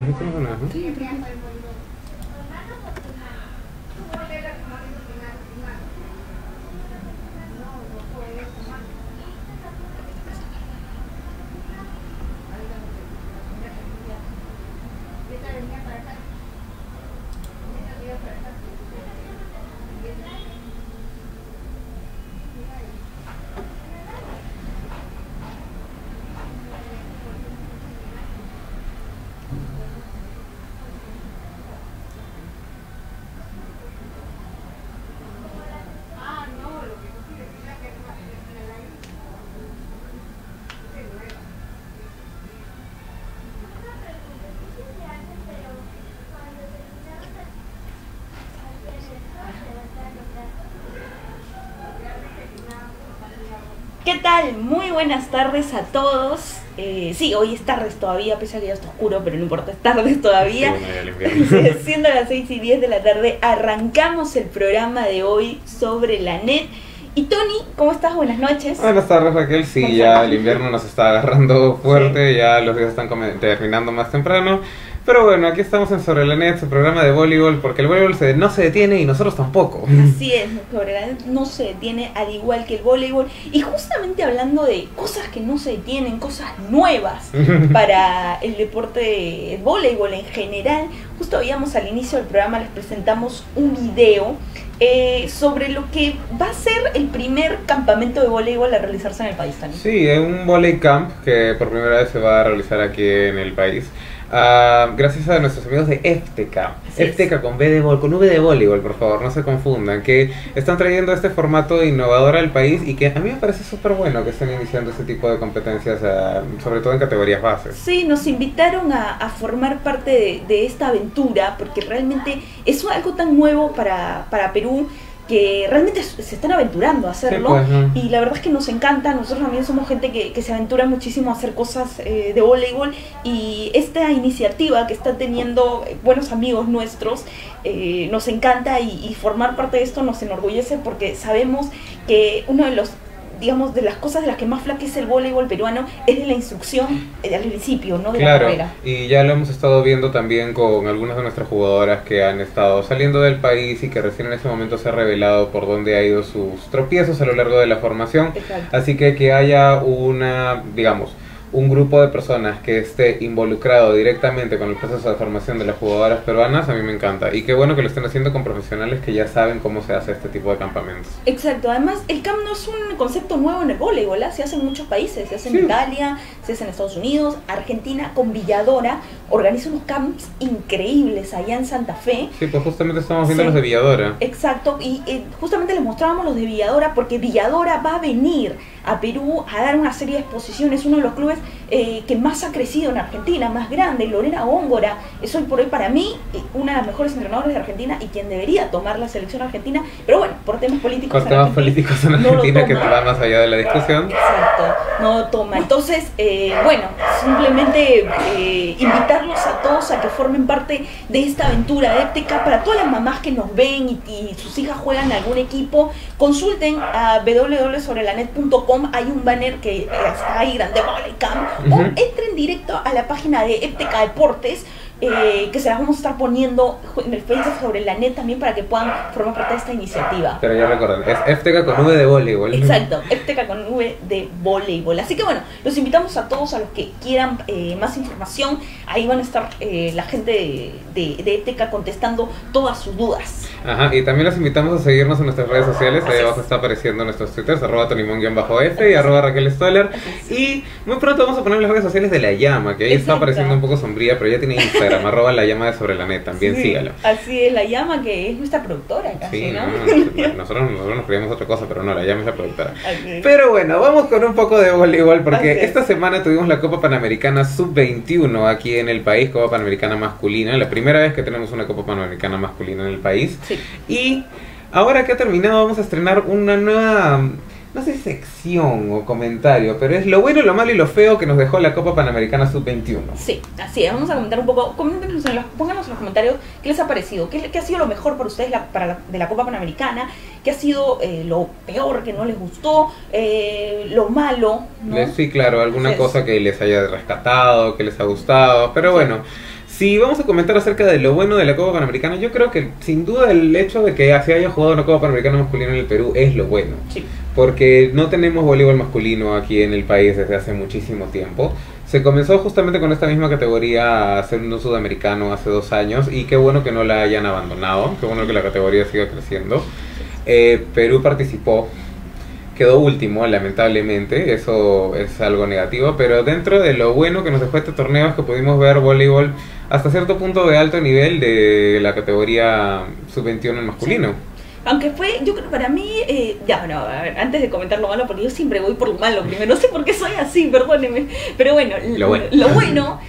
No tengo nada, ¿no? Sí, pero... ¿Qué tal? Muy buenas tardes a todos. Sí, hoy es tarde todavía, pese a que ya está oscuro, pero no importa, es tarde todavía. Siendo las 6 y 10 de la tarde, arrancamos el programa de hoy sobre la net. Y Tony, ¿cómo estás? Buenas noches. Buenas tardes, Raquel. Sí, ya el invierno nos está agarrando fuerte, sí. Ya los días están terminando más temprano. Pero bueno, aquí estamos en Sobre la Net, su programa de voleibol, porque el voleibol no se detiene y nosotros tampoco. Así es, Sobre la Net no se detiene, al igual que el voleibol. Y justamente hablando de cosas que no se detienen, cosas nuevas para el deporte, el voleibol en general, justo veíamos al inicio del programa, les presentamos un video sobre lo que va a ser el primer campamento de voleibol a realizarse en el país también. Sí, es un voley camp que por primera vez se va a realizar aquí en el país. Gracias a nuestros amigos de FTK. FTK con B de voleibol, con V de voleibol, por favor, no se confundan, que están trayendo este formato innovador al país y que a mí me parece súper bueno que estén iniciando este tipo de competencias, sobre todo en categorías bases. Sí, nos invitaron a formar parte de esta aventura, porque realmente es algo tan nuevo para Perú, que realmente se están aventurando a hacerlo, sí, pues, ¿no? Y la verdad es que nos encanta. Nosotros también somos gente que se aventura muchísimo a hacer cosas de voleibol, y esta iniciativa que están teniendo buenos amigos nuestros nos encanta, y formar parte de esto nos enorgullece, porque sabemos que uno de los, digamos, de las cosas de las que más flaquece el voleibol peruano es de la instrucción al principio, ¿no? De la carrera. Y ya lo hemos estado viendo también con algunas de nuestras jugadoras que han estado saliendo del país y que recién en ese momento se ha revelado por dónde ha ido sus tropiezos a lo largo de la formación. Exacto. Así que haya una, digamos, un grupo de personas que esté involucrado directamente con el proceso de formación de las jugadoras peruanas, a mí me encanta. Y qué bueno que lo estén haciendo con profesionales que ya saben cómo se hace este tipo de campamentos. Exacto, además el camp no es un concepto nuevo en el voleibol, ¿eh? Se hace en muchos países, se hace en Italia, se hace en Estados Unidos, Argentina, con Villa Dora, organiza unos camps increíbles allá en Santa Fe. Sí, pues justamente estamos viendo los de Villa Dora. Exacto, y justamente les mostrábamos los de Villa Dora, porque Villa Dora va a venir a Perú a dar una serie de exposiciones, uno de los clubes que más ha crecido en Argentina, más grande. Lorena Góngora es hoy por hoy para mí una de las mejores entrenadoras de Argentina y quien debería tomar la selección argentina, pero bueno, por temas políticos en Argentina no, que va más allá de la discusión. Exacto, no toma. Entonces, bueno, simplemente invitarlos a todos a que formen parte de esta aventura adéptica. Para todas las mamás que nos ven y sus hijas juegan en algún equipo, consulten a www.sobrelanet.com, hay un banner que está ahí grande, o entren directo a la página de FTK Deportes, que se las vamos a estar poniendo en el Facebook Sobre la Net también, para que puedan formar parte de esta iniciativa. Pero ya recuerden, es FTK con V de voleibol. Exacto, FTK con V de voleibol. Así que bueno, los invitamos a todos, a los que quieran más información. Ahí van a estar la gente de FTK contestando todas sus dudas. Ajá, y también los invitamos a seguirnos en nuestras redes sociales. Ahí abajo está apareciendo nuestros twitters, @tonimon_f y @RaquelStoller. Y muy pronto vamos a poner las redes sociales de La Llama, que ahí está apareciendo un poco sombría, pero ya tiene Instagram. @La Llama de Sobre la Net, también sígalo. Así es, La Llama, que es nuestra productora casi, sí, ¿no? Nosotros nos creíamos otra cosa, pero no, La Llama es la productora. Pero bueno, vamos con un poco de voleibol, porque esta semana tuvimos la Copa Panamericana Sub-21 aquí en el país, Copa Panamericana masculina, la primera vez que tenemos una Copa Panamericana masculina en el país. Sí. Y ahora que ha terminado vamos a estrenar una nueva... no sé si sección o comentario, pero es lo bueno, lo malo y lo feo que nos dejó la Copa Panamericana Sub-21. Sí, así es, vamos a comentar un poco, pónganos en los comentarios qué les ha parecido, qué ha sido lo mejor para ustedes de la Copa Panamericana, qué ha sido lo peor, que no les gustó, lo malo, ¿no? Sí, claro, alguna cosa que les haya rescatado, que les ha gustado, pero bueno... Si vamos a comentar acerca de lo bueno de la Copa Panamericana, yo creo que sin duda el hecho de que se haya jugado una Copa Panamericana masculina en el Perú es lo bueno. Sí. Porque no tenemos voleibol masculino aquí en el país desde hace muchísimo tiempo. Se comenzó justamente con esta misma categoría a hacer un sudamericano hace 2 años y qué bueno que no la hayan abandonado, qué bueno que la categoría siga creciendo. Perú participó, quedó último lamentablemente, eso es algo negativo, pero dentro de lo bueno que nos dejó este torneo es que pudimos ver voleibol hasta cierto punto de alto nivel de la categoría sub-21 en masculino. Aunque fue, yo creo, para mí, a ver, antes de comentar lo malo, porque yo siempre voy por lo malo primero, no sé por qué soy así, perdónenme, pero bueno, lo bueno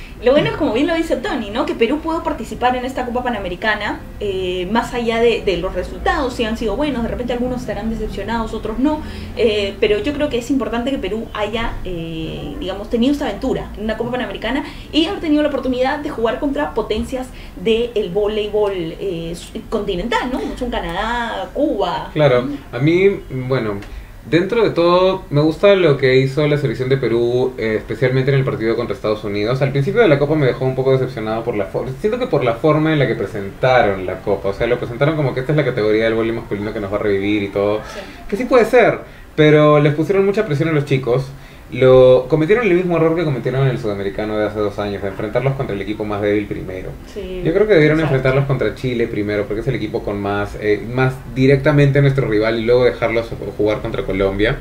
es como bien lo dice Tony, ¿no? Que Perú pudo participar en esta Copa Panamericana, más allá de los resultados, si han sido buenos, de repente algunos estarán decepcionados, otros no, pero yo creo que es importante que Perú haya, digamos, tenido esta aventura en una Copa Panamericana y haber tenido la oportunidad de jugar contra potencias del voleibol continental, ¿no? Como son Canadá, Cuba. Claro, a mí, bueno, dentro de todo me gusta lo que hizo la selección de Perú, especialmente en el partido contra Estados Unidos. Al principio de la Copa me dejó un poco decepcionado por la forma, siento que por la forma en la que presentaron la Copa, o sea, lo presentaron como que esta es la categoría del voleibol masculino que nos va a revivir y todo, sí. Que sí puede ser, pero les pusieron mucha presión a los chicos. Cometieron el mismo error que cometieron en el sudamericano de hace 2 años, de enfrentarlos contra el equipo más débil primero. Sí, yo creo que debieron enfrentarlos contra Chile primero, porque es el equipo con más directamente nuestro rival, y luego dejarlos jugar contra Colombia.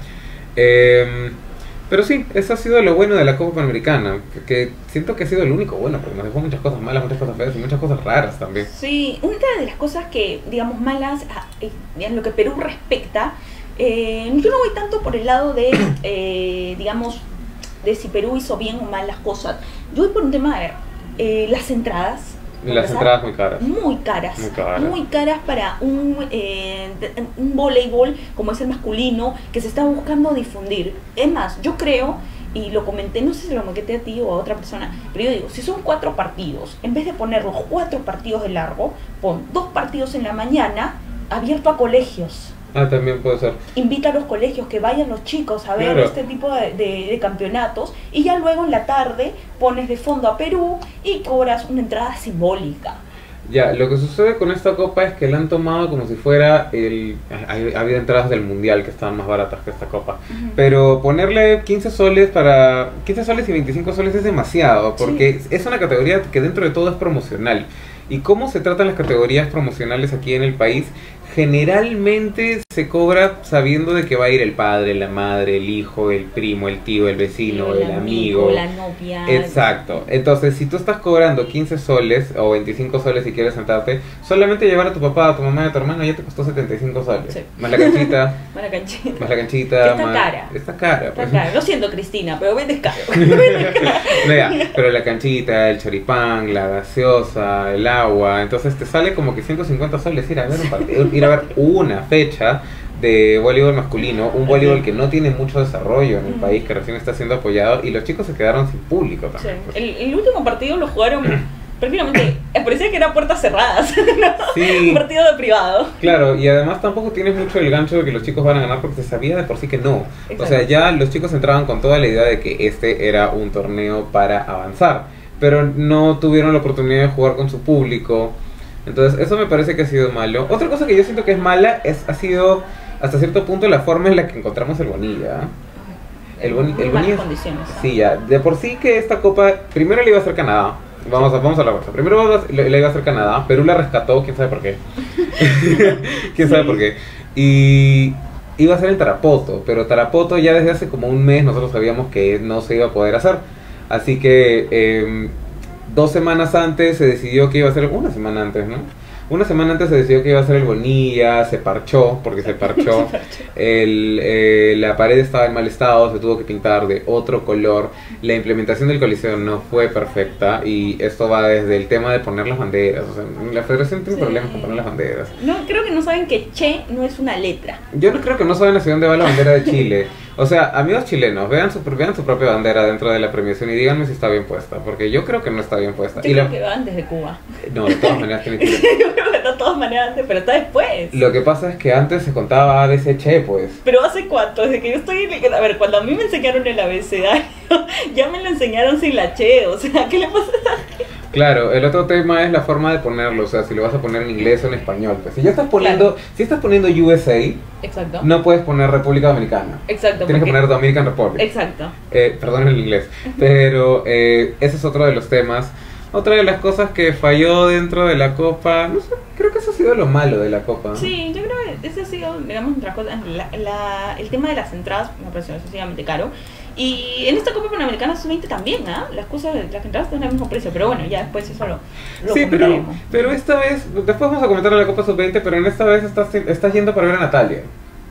Pero sí, eso ha sido lo bueno de la Copa Panamericana, que siento que ha sido lo único bueno, porque nos dejó muchas cosas malas, muchas cosas feas y muchas cosas raras también. Sí, una de las cosas que, digamos, malas en lo que Perú respecta, yo no voy tanto por el lado de, digamos, de si Perú hizo bien o mal las cosas. Yo voy por un tema, a ver, las entradas. Las entradas muy caras. Muy caras. Muy caras. Muy caras para un voleibol como es el masculino, que se está buscando difundir. Es más, yo creo, y lo comenté, no sé si lo comenté a ti o a otra persona, pero yo digo, si son 4 partidos, en vez de poner los 4 partidos de largo, pon 2 partidos en la mañana abierto a colegios. Ah, también puede ser. Invita a los colegios, que vayan los chicos a ver, claro, este tipo de campeonatos, y ya luego en la tarde pones de fondo a Perú y cobras una entrada simbólica. Ya, lo que sucede con esta copa es que la han tomado como si fuera había entradas del mundial que estaban más baratas que esta copa. Uh-huh. Pero ponerle 15 soles para 15 soles y 25 soles es demasiado, porque sí, es una categoría que dentro de todo es promocional. ¿Y cómo se tratan las categorías promocionales aquí en el país? Generalmente se cobra sabiendo de que va a ir el padre, la madre, el hijo, el primo, el tío, el vecino, el amigo, la novia. Exacto. Entonces, si tú estás cobrando 15 soles o 25 soles si quieres sentarte, solamente llevar a tu papá, a tu mamá y a tu hermano ya te costó 75 soles. Sí. Más la canchita. Más la canchita. Está cara. Está cara. Pues. Está cara. Lo siento, Cristina, pero vendes caro. Mira, pero la canchita, el choripán, la gaseosa, el agua. Entonces te sale como que 150 soles ir a ver un partido, ir a ver una fecha de voleibol masculino, un voleibol que no tiene mucho desarrollo en el país, que recién está siendo apoyado, y los chicos se quedaron sin público también. Sí. Pues. El último partido lo jugaron prácticamente, parecía que era puertas cerradas, ¿no? Sí. Un partido de privado. Claro, y además tampoco tienes mucho el gancho de que los chicos van a ganar, porque se sabía de por sí que no. Exacto. O sea, ya los chicos entraban con toda la idea de que este era un torneo para avanzar, pero no tuvieron la oportunidad de jugar con su público. Entonces, eso me parece que ha sido malo. Otra cosa que yo siento que es mala ha sido, hasta cierto punto, la forma en la que encontramos el Bonilla. El Bonilla. Sí, ya. De por sí que esta copa, primero le iba a hacer Canadá. Vamos a la cosa. Primero le iba a hacer Canadá. Perú la rescató, quién sabe por qué. Quién sabe por qué. Y iba a ser en Tarapoto, pero Tarapoto ya desde hace como un mes nosotros sabíamos que no se iba a poder hacer. Así que 2 semanas antes se decidió que iba a ser, una semana antes, ¿no? Una semana antes se decidió que iba a ser el Bonilla, se parchó, porque se parchó. La pared estaba en mal estado, se tuvo que pintar de otro color. La implementación del coliseo no fue perfecta, y esto va desde el tema de poner las banderas. O sea, la federación tiene problemas con poner las banderas. No, creo que no saben que Che no es una letra. Yo no creo que no saben hacia dónde va la bandera de Chile. O sea, amigos chilenos, vean su propia bandera dentro de la premiación y díganme si está bien puesta, porque yo creo que no está bien puesta. Yo creo que va antes de Cuba. No, de todas maneras tiene que ir. Yo creo que de todas maneras antes, pero está después. Lo que pasa es que antes se contaba ABC Che, pues. ¿Pero hace cuánto? Desde que yo estoy... A ver, cuando a mí me enseñaron el abecedario, ya me lo enseñaron sin la Che, o sea, ¿qué le pasa? Claro, el otro tema es la forma de ponerlo, o sea, si lo vas a poner en inglés o en español. Pues si ya estás poniendo, claro, si estás poniendo USA, exacto, no puedes poner República Dominicana. Exacto. Tienes que poner Dominican Republic. Exacto. Perdón el inglés, pero ese es otro de los temas. Otra de las cosas que falló dentro de la Copa, no sé, creo que eso ha sido lo malo de la Copa. Sí, yo creo que eso ha sido, digamos, otra cosa. El tema de las entradas me pareció excesivamente caro. Y en esta Copa Panamericana Sub-20 también, ¿ah? Las cosas, las entradas están al mismo precio, pero bueno, ya después eso lo sí, pero esta vez, después vamos a comentar la Copa Sub-20, pero en esta vez estás yendo para ver a Natalia.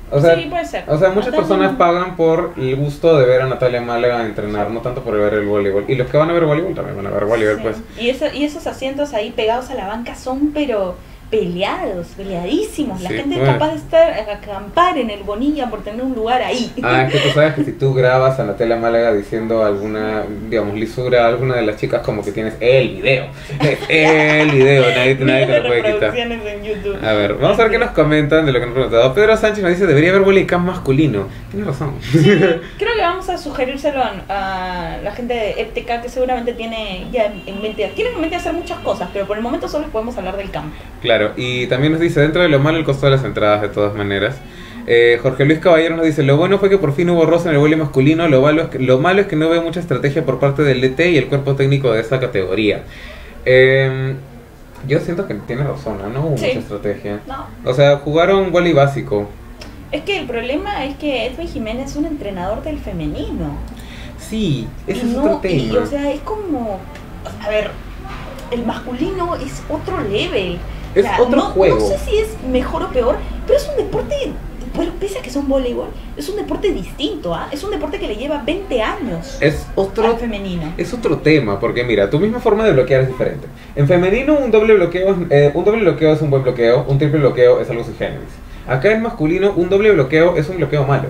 O sea, sí, puede ser. O sea, muchas personas pagan por el gusto de ver a Natalia Málaga entrenar, no tanto por ver el voleibol. Y los que van a ver voleibol también van a ver voleibol, sí, pues. Y esos asientos ahí pegados a la banca son, pero peleadísimos. La gente es capaz de acampar en el Bonilla por tener un lugar ahí. Ah, es que tú sabes que si tú grabas a Natalia Málaga diciendo alguna, digamos, lisura a alguna de las chicas, como que tienes el video, nadie te lo puede quitar. En YouTube. A ver, vamos a ver qué nos comentan de lo que nos han preguntado. Pedro Sánchez nos dice, debería haber voleibol masculino. Tienes razón. Sí, creo que vamos a sugerírselo a la gente de FTK, que seguramente tiene ya en mente, hacer muchas cosas, pero por el momento solo podemos hablar del campo. Claro, y también nos dice, dentro de lo malo, el costo de las entradas, de todas maneras. Jorge Luis Caballero nos dice, lo bueno fue que por fin hubo rosa en el voleibol masculino, lo malo es que no veo mucha estrategia por parte del DT y el cuerpo técnico de esa categoría. Yo siento que tienes razón, no hubo mucha estrategia. No. O sea, jugaron voleibol básico. Es que el problema es que Edwin Jiménez es un entrenador del femenino. Sí, ese es otro tema. Y, o sea, es como, a ver, el masculino es otro level. Es otro juego. No sé si es mejor o peor, pero es un deporte, pese a que es un voleibol, es un deporte distinto, es un deporte que le lleva 20 años al femenino. Es otro tema, porque mira, tu misma forma de bloquear es diferente. En femenino un doble bloqueo es un buen bloqueo, un triple bloqueo es algo sui generis. Acá en masculino un doble bloqueo es un bloqueo malo.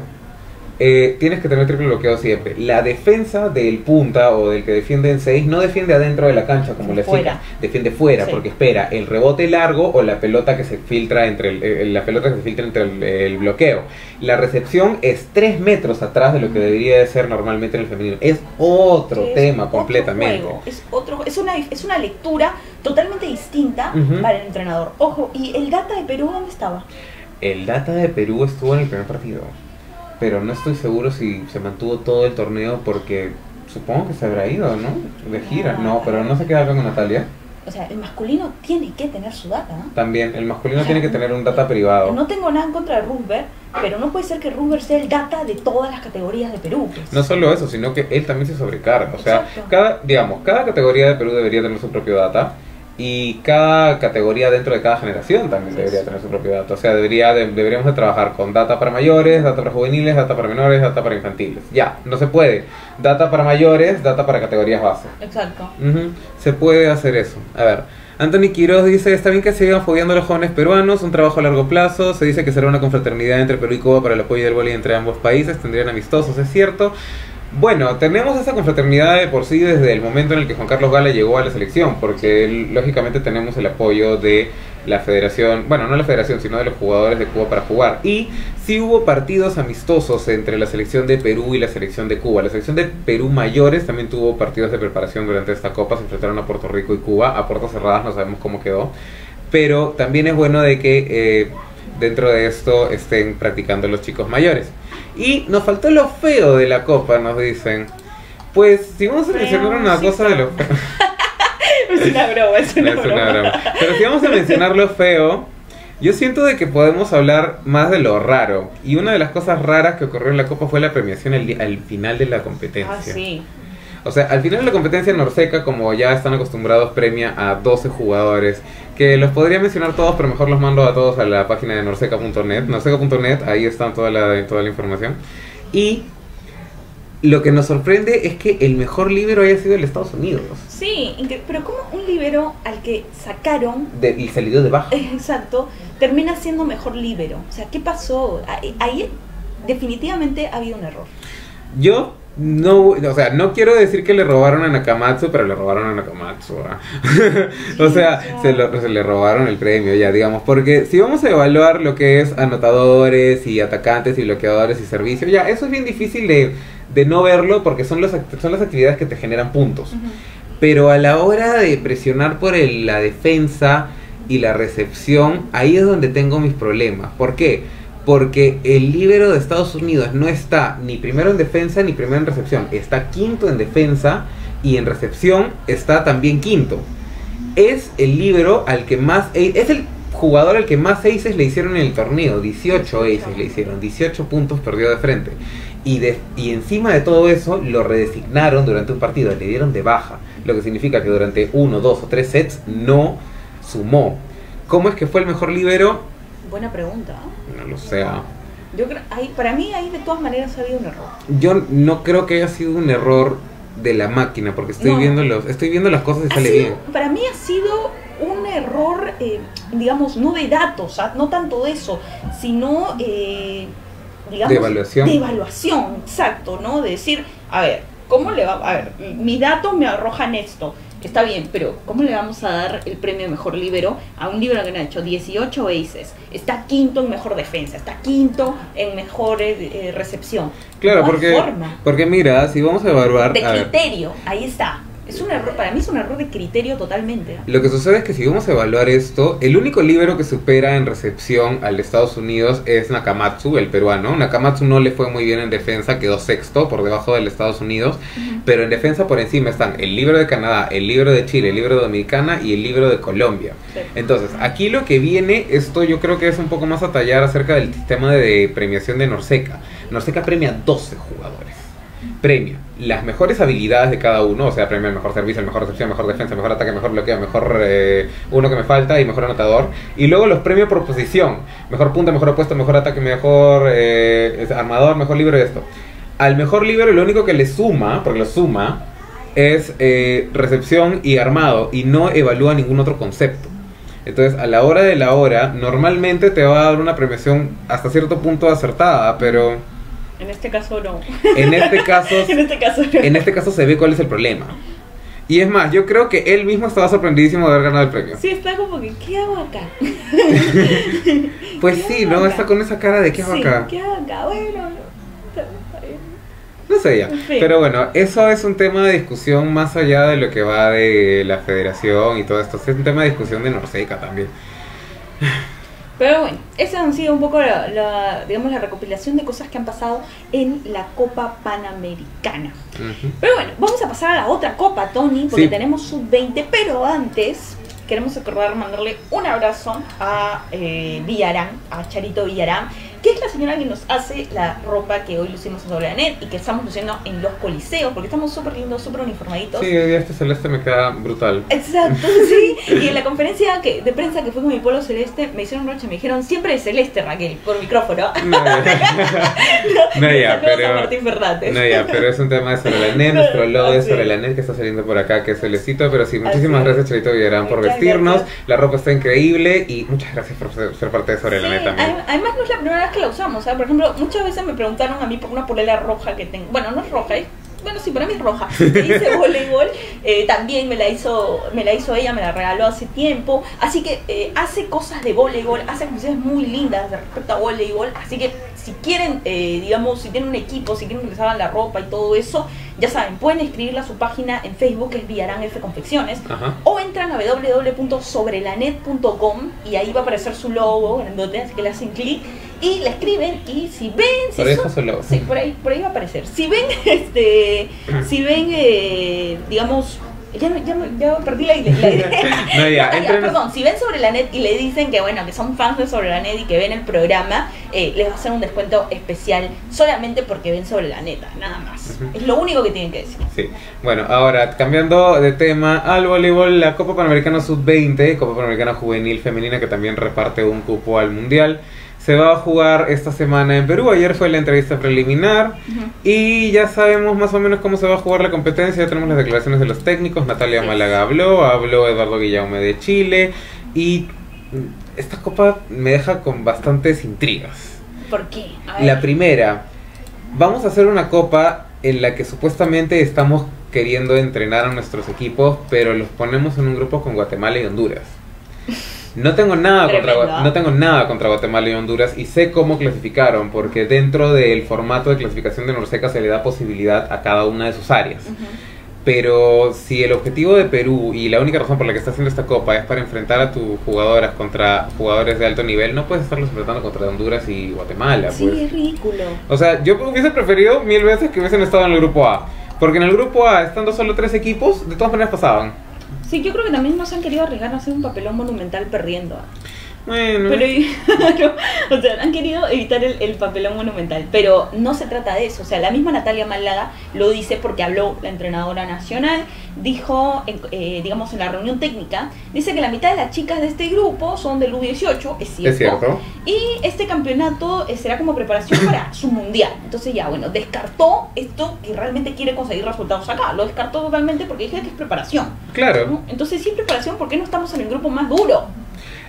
Tienes que tener triple bloqueo siempre. La defensa del punta o del que defiende en 6 no defiende adentro de la cancha como la chica, defiende fuera, porque espera el rebote largo o la pelota que se filtra entre el bloqueo. La recepción es 3 metros atrás de lo que debería de ser normalmente en el femenino. Es otro tema completamente. Otro juego. Es una lectura totalmente distinta para el entrenador. Ojo, ¿y el data de Perú dónde estaba? El data de Perú estuvo en el primer partido, pero no estoy seguro si se mantuvo todo el torneo porque supongo que se habrá ido, ¿no? De gira, no, pero no se queda con Natalia. O sea, el masculino tiene que tener su data, ¿no? También, el masculino tiene que tener un data privado. No tengo nada en contra de Rubber, pero no puede ser que Rubber sea el data de todas las categorías de Perú. Pues. No solo eso, sino que él también se sobrecarga. O sea, cada categoría de Perú debería tener su propio data. Y cada categoría dentro de cada generación también debería tener su propio data. O sea, deberíamos de trabajar con data para mayores, data para juveniles, data para menores, data para infantiles. Ya, no se puede. Data para mayores, data para categorías base. Exacto. Se puede hacer eso. A ver, Anthony Quiroz dice, está bien que sigan fogueando a los jóvenes peruanos, un trabajo a largo plazo. Se dice que será una confraternidad entre Perú y Cuba para el apoyo del voleibol entre ambos países. Tendrían amistosos, es cierto. Bueno, tenemos esa confraternidad de por sí desde el momento en el que Juan Carlos Gala llegó a la selección, porque lógicamente tenemos el apoyo de la federación, bueno, no la federación, sino de los jugadores de Cuba para jugar. Y sí hubo partidos amistosos entre la selección de Perú y la selección de Cuba. La selección de Perú mayores también tuvo partidos de preparación durante esta Copa, se enfrentaron a Puerto Rico y Cuba, a puertas cerradas, no sabemos cómo quedó. Pero también es bueno de que dentro de esto estén practicando los chicos mayores. Y nos faltó lo feo de la Copa, nos dicen. Pues si vamos a mencionar una cosa de lo feo. Es una broma. Pero si vamos a mencionar lo feo, yo siento de que podemos hablar más de lo raro. Y una de las cosas raras que ocurrió en la Copa fue la premiación al final de la competencia. Ah, sí. O sea, al final de la competencia NORCECA, como ya están acostumbrados, premia a 12 jugadores, que los podría mencionar todos, pero mejor los mando a todos a la página de norceca.net. Norceca.net, ahí está toda la información. Y lo que nos sorprende es que el mejor líbero haya sido el de Estados Unidos. Sí, pero ¿cómo un líbero al que sacaron y salió de baja? Exacto, termina siendo mejor líbero. O sea, ¿qué pasó? Ahí definitivamente ha habido un error. Yo... no, o sea, no quiero decir que le robaron a Nakamatsu, pero le robaron a Nakamatsu, sí, o sea, yeah, se le robaron el premio, ya digamos, porque si vamos a evaluar lo que es anotadores y atacantes y bloqueadores y servicio, ya, eso es bien difícil de no verlo porque son las actividades que te generan puntos. pero a la hora de presionar por la defensa y la recepción, ahí es donde tengo mis problemas. ¿Por qué? Porque el líbero de Estados Unidos no está ni primero en defensa ni primero en recepción, está quinto en defensa y en recepción está también quinto. Es el líbero al que más, es el jugador al que más aces le hicieron en el torneo, 18 aces le hicieron, 18 puntos perdió de frente. Y encima de todo eso lo redesignaron durante un partido, le dieron de baja, lo que significa que durante 1, 2 o 3 sets no sumó. ¿Cómo es que fue el mejor líbero? Buena pregunta. No lo sé. Yo creo, para mí ahí de todas maneras ha habido un error. Yo no creo que haya sido un error de la máquina, porque estoy, estoy viendo las cosas y sale bien. Para mí ha sido un error, digamos, no de datos, no tanto de eso, sino... digamos, de evaluación. De evaluación, exacto, ¿no? De decir, a ver, ¿cómo le va? A ver, mis datos me arrojan esto, está bien, pero ¿cómo le vamos a dar el premio mejor líbero a un líbero que ha hecho 18 aces? Está quinto en mejor defensa, está quinto en mejor recepción. Claro, porque mira, si vamos a evaluar... De criterio, ahí está. Es un error, para mí es un error de criterio totalmente. Lo que sucede es que si vamos a evaluar esto, el único líbero que supera en recepción al de Estados Unidos es Nakamatsu, el peruano. Nakamatsu no le fue muy bien en defensa, quedó sexto por debajo del Estados Unidos, pero en defensa por encima están el líbero de Canadá, el líbero de Chile, el líbero de Dominicana y el líbero de Colombia. Sí. Entonces, aquí lo que viene, esto yo creo que es un poco más a tallar acerca del sistema de premiación de NORCECA. NORCECA premia 12 jugadores. Premia las mejores habilidades de cada uno, o sea, premia el mejor servicio, el mejor recepción, mejor defensa, mejor ataque, mejor bloqueo, mejor uno que me falta y mejor anotador. Y luego los premia por posición, mejor punta, mejor opuesto, mejor ataque, mejor armador, mejor líbero y esto. Al mejor líbero lo único que le suma, porque lo suma, es recepción y armado, y no evalúa ningún otro concepto. Entonces, a la hora de la hora, normalmente te va a dar una premiación hasta cierto punto acertada, pero... en este caso no. En este caso, en este caso se ve cuál es el problema. Y es más, yo creo que él mismo estaba sorprendidísimo de haber ganado el premio. Sí, está como que, ¿qué hago acá? Pues sí, ¿no? Acá. Está con esa cara de ¿qué hago acá? ¿Qué hago acá? Bueno... no sé ya. Sí. Pero bueno, eso es un tema de discusión más allá de lo que va de la federación y todo esto. Es un tema de discusión de NORCECA también. Pero bueno, esa han sido un poco digamos, la recopilación de cosas que han pasado en la Copa Panamericana. Pero bueno, vamos a pasar a la otra copa, Tony, porque tenemos Sub-20, pero antes queremos recordar mandarle un abrazo a Villarán, a Charito Villarán, que es la señora que nos hace la ropa que hoy lucimos en Sobrenet y que estamos luciendo en los coliseos, porque estamos súper lindos, súper uniformaditos. Sí, hoy día este celeste me queda brutal. Exacto, sí. Y en la conferencia de prensa que fue con mi polo celeste, me hicieron roche, me dijeron, siempre de celeste, Raquel, por micrófono. No, pero es un tema de Sobrenet, nuestro logo de Sobrenet que está saliendo por acá, que es celestito, pero sí, muchísimas gracias, Charito Villarán, por vestirnos. La ropa está increíble y muchas gracias por ser parte de Sobrenet también. Además, no es la primera vez que la usamos, ¿sabes? Por ejemplo, muchas veces me preguntaron a mí por una polera roja que tengo. Bueno, no es roja, bueno, sí, para mí es roja. Me hice voleibol, también me la hizo ella, me la regaló hace tiempo. Así que hace cosas de voleibol, hace cosas muy lindas de respecto a voleibol. Así que si quieren, digamos, si tienen un equipo, si quieren que les hagan la ropa y todo eso, ya saben, pueden escribirla a su página en Facebook, que es Villarán F Confecciones. Ajá. O entran a www.sobrelanet.com y ahí va a aparecer su logo grandote, así que le hacen clic y la escriben, y si ven, por ahí va a aparecer. Si ven, digamos, ya perdí la idea. No, perdón, si ven Sobre la Net y le dicen que bueno, que son fans de Sobre la Net y que ven el programa, les va a hacer un descuento especial solamente porque ven Sobre la Neta, nada más. Es lo único que tienen que decir. Sí. Bueno, ahora cambiando de tema al voleibol, la Copa Panamericana Sub-20, Copa Panamericana Juvenil Femenina, que también reparte un cupo al Mundial, se va a jugar esta semana en Perú. Ayer fue la entrevista preliminar y ya sabemos más o menos cómo se va a jugar la competencia. Ya tenemos las declaraciones de los técnicos. Natalia Málaga habló Eduardo Guillaume de Chile, y esta copa me deja con bastantes intrigas. ¿Por qué? La primera, vamos a hacer una copa en la que supuestamente estamos queriendo entrenar a nuestros equipos, pero los ponemos en un grupo con Guatemala y Honduras. No tengo nada contra Guatemala y Honduras, y sé cómo clasificaron, porque dentro del formato de clasificación de NORCECA se le da posibilidad a cada una de sus áreas. Pero si el objetivo de Perú y la única razón por la que está haciendo esta copa es para enfrentar a tus jugadoras contra jugadores de alto nivel, no puedes estarlos enfrentando contra Honduras y Guatemala. Sí, pues. Es ridículo. O sea, yo hubiese preferido 1000 veces que hubiesen estado en el grupo A. Porque en el grupo A, estando solo 3 equipos, de todas maneras pasaban. Sí, yo creo que también no se han querido arriesgar a hacer un papelón monumental perdiendo. Bueno. Pero, o sea, han querido evitar el papelón monumental, pero no se trata de eso. O sea, la misma Natalia Málaga lo dice porque habló la entrenadora nacional, dijo, digamos, en la reunión técnica, dice que la mitad de las chicas de este grupo son del U18, es cierto, y este campeonato será como preparación para su mundial. Entonces ya, bueno, descartó esto que realmente quiere conseguir resultados acá, lo descartó totalmente porque dije que es preparación. Claro. ¿No? Entonces, si es preparación, ¿por qué no estamos en el grupo más duro?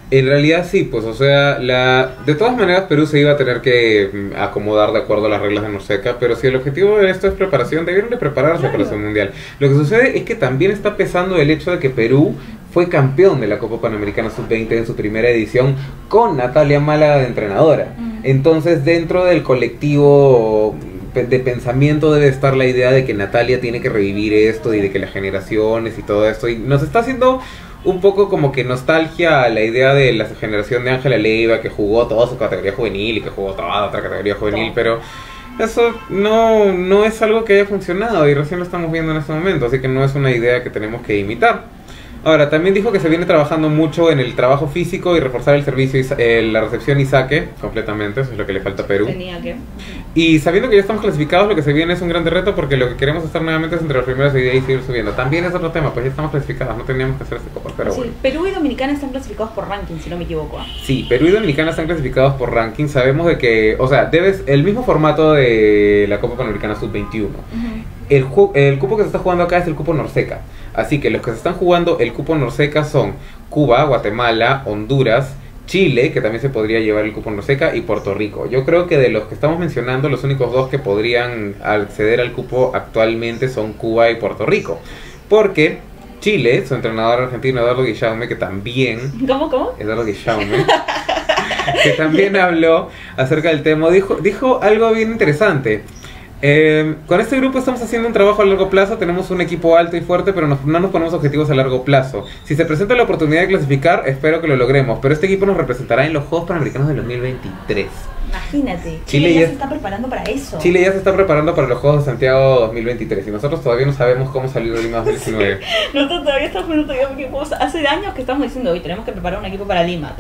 En realidad sí, pues, o sea, de todas maneras Perú se iba a tener que acomodar de acuerdo a las reglas de NORCECA, pero si el objetivo de esto es preparación, debieron de prepararse para ese mundial. Lo que sucede es que también está pesando el hecho de que Perú fue campeón de la Copa Panamericana Sub-20 en su primera edición con Natalia Málaga de entrenadora. Entonces, dentro del colectivo de pensamiento debe estar la idea de que Natalia tiene que revivir esto y de que las generaciones y todo esto, y nos está haciendo un poco como que nostalgia a la idea de la generación de Ángela Leiva, que jugó toda su categoría juvenil y que jugó toda otra categoría juvenil, pero eso no es algo que haya funcionado y recién lo estamos viendo en este momento, así que no es una idea que tenemos que imitar. Ahora, también dijo que se viene trabajando mucho en el trabajo físico y reforzar el servicio, la recepción y saque completamente, eso es lo que le falta a Perú. Y sabiendo que ya estamos clasificados, lo que se viene es un gran reto porque lo que queremos estar nuevamente es entre los primeros y de ahí seguir subiendo. También es otro tema, pues ya estamos clasificados, no teníamos que hacer este copa, pero sí, bueno. Perú y Dominicana están clasificados por ranking, si no me equivoco. Sí, Perú y Dominicana están clasificados por ranking, sabemos de que, o sea, debes el mismo formato de la Copa Panamericana Sub-21. El cupo que se está jugando acá es el cupo NORCECA, así que los que se están jugando el cupo NORCECA son Cuba, Guatemala, Honduras, Chile, que también se podría llevar el cupo NORCECA, y Puerto Rico. Yo creo que de los que estamos mencionando, los únicos dos que podrían acceder al cupo actualmente son Cuba y Puerto Rico, porque Chile, su entrenador argentino Eduardo Guillaume, que también... ¿Cómo? Eduardo Guillaume... que también habló acerca del tema, dijo algo bien interesante. Con este grupo estamos haciendo un trabajo a largo plazo, tenemos un equipo alto y fuerte, pero no nos ponemos objetivos a largo plazo. Si se presenta la oportunidad de clasificar, espero que lo logremos, pero este equipo nos representará en los Juegos Panamericanos del 2023. Imagínate, Chile ya se está preparando para eso. Chile ya se está preparando para los Juegos de Santiago 2023 y nosotros todavía no sabemos cómo salir de Lima 2019. Nosotros todavía estamos preparando, hace años que estamos diciendo, hoy tenemos que preparar un equipo para Lima,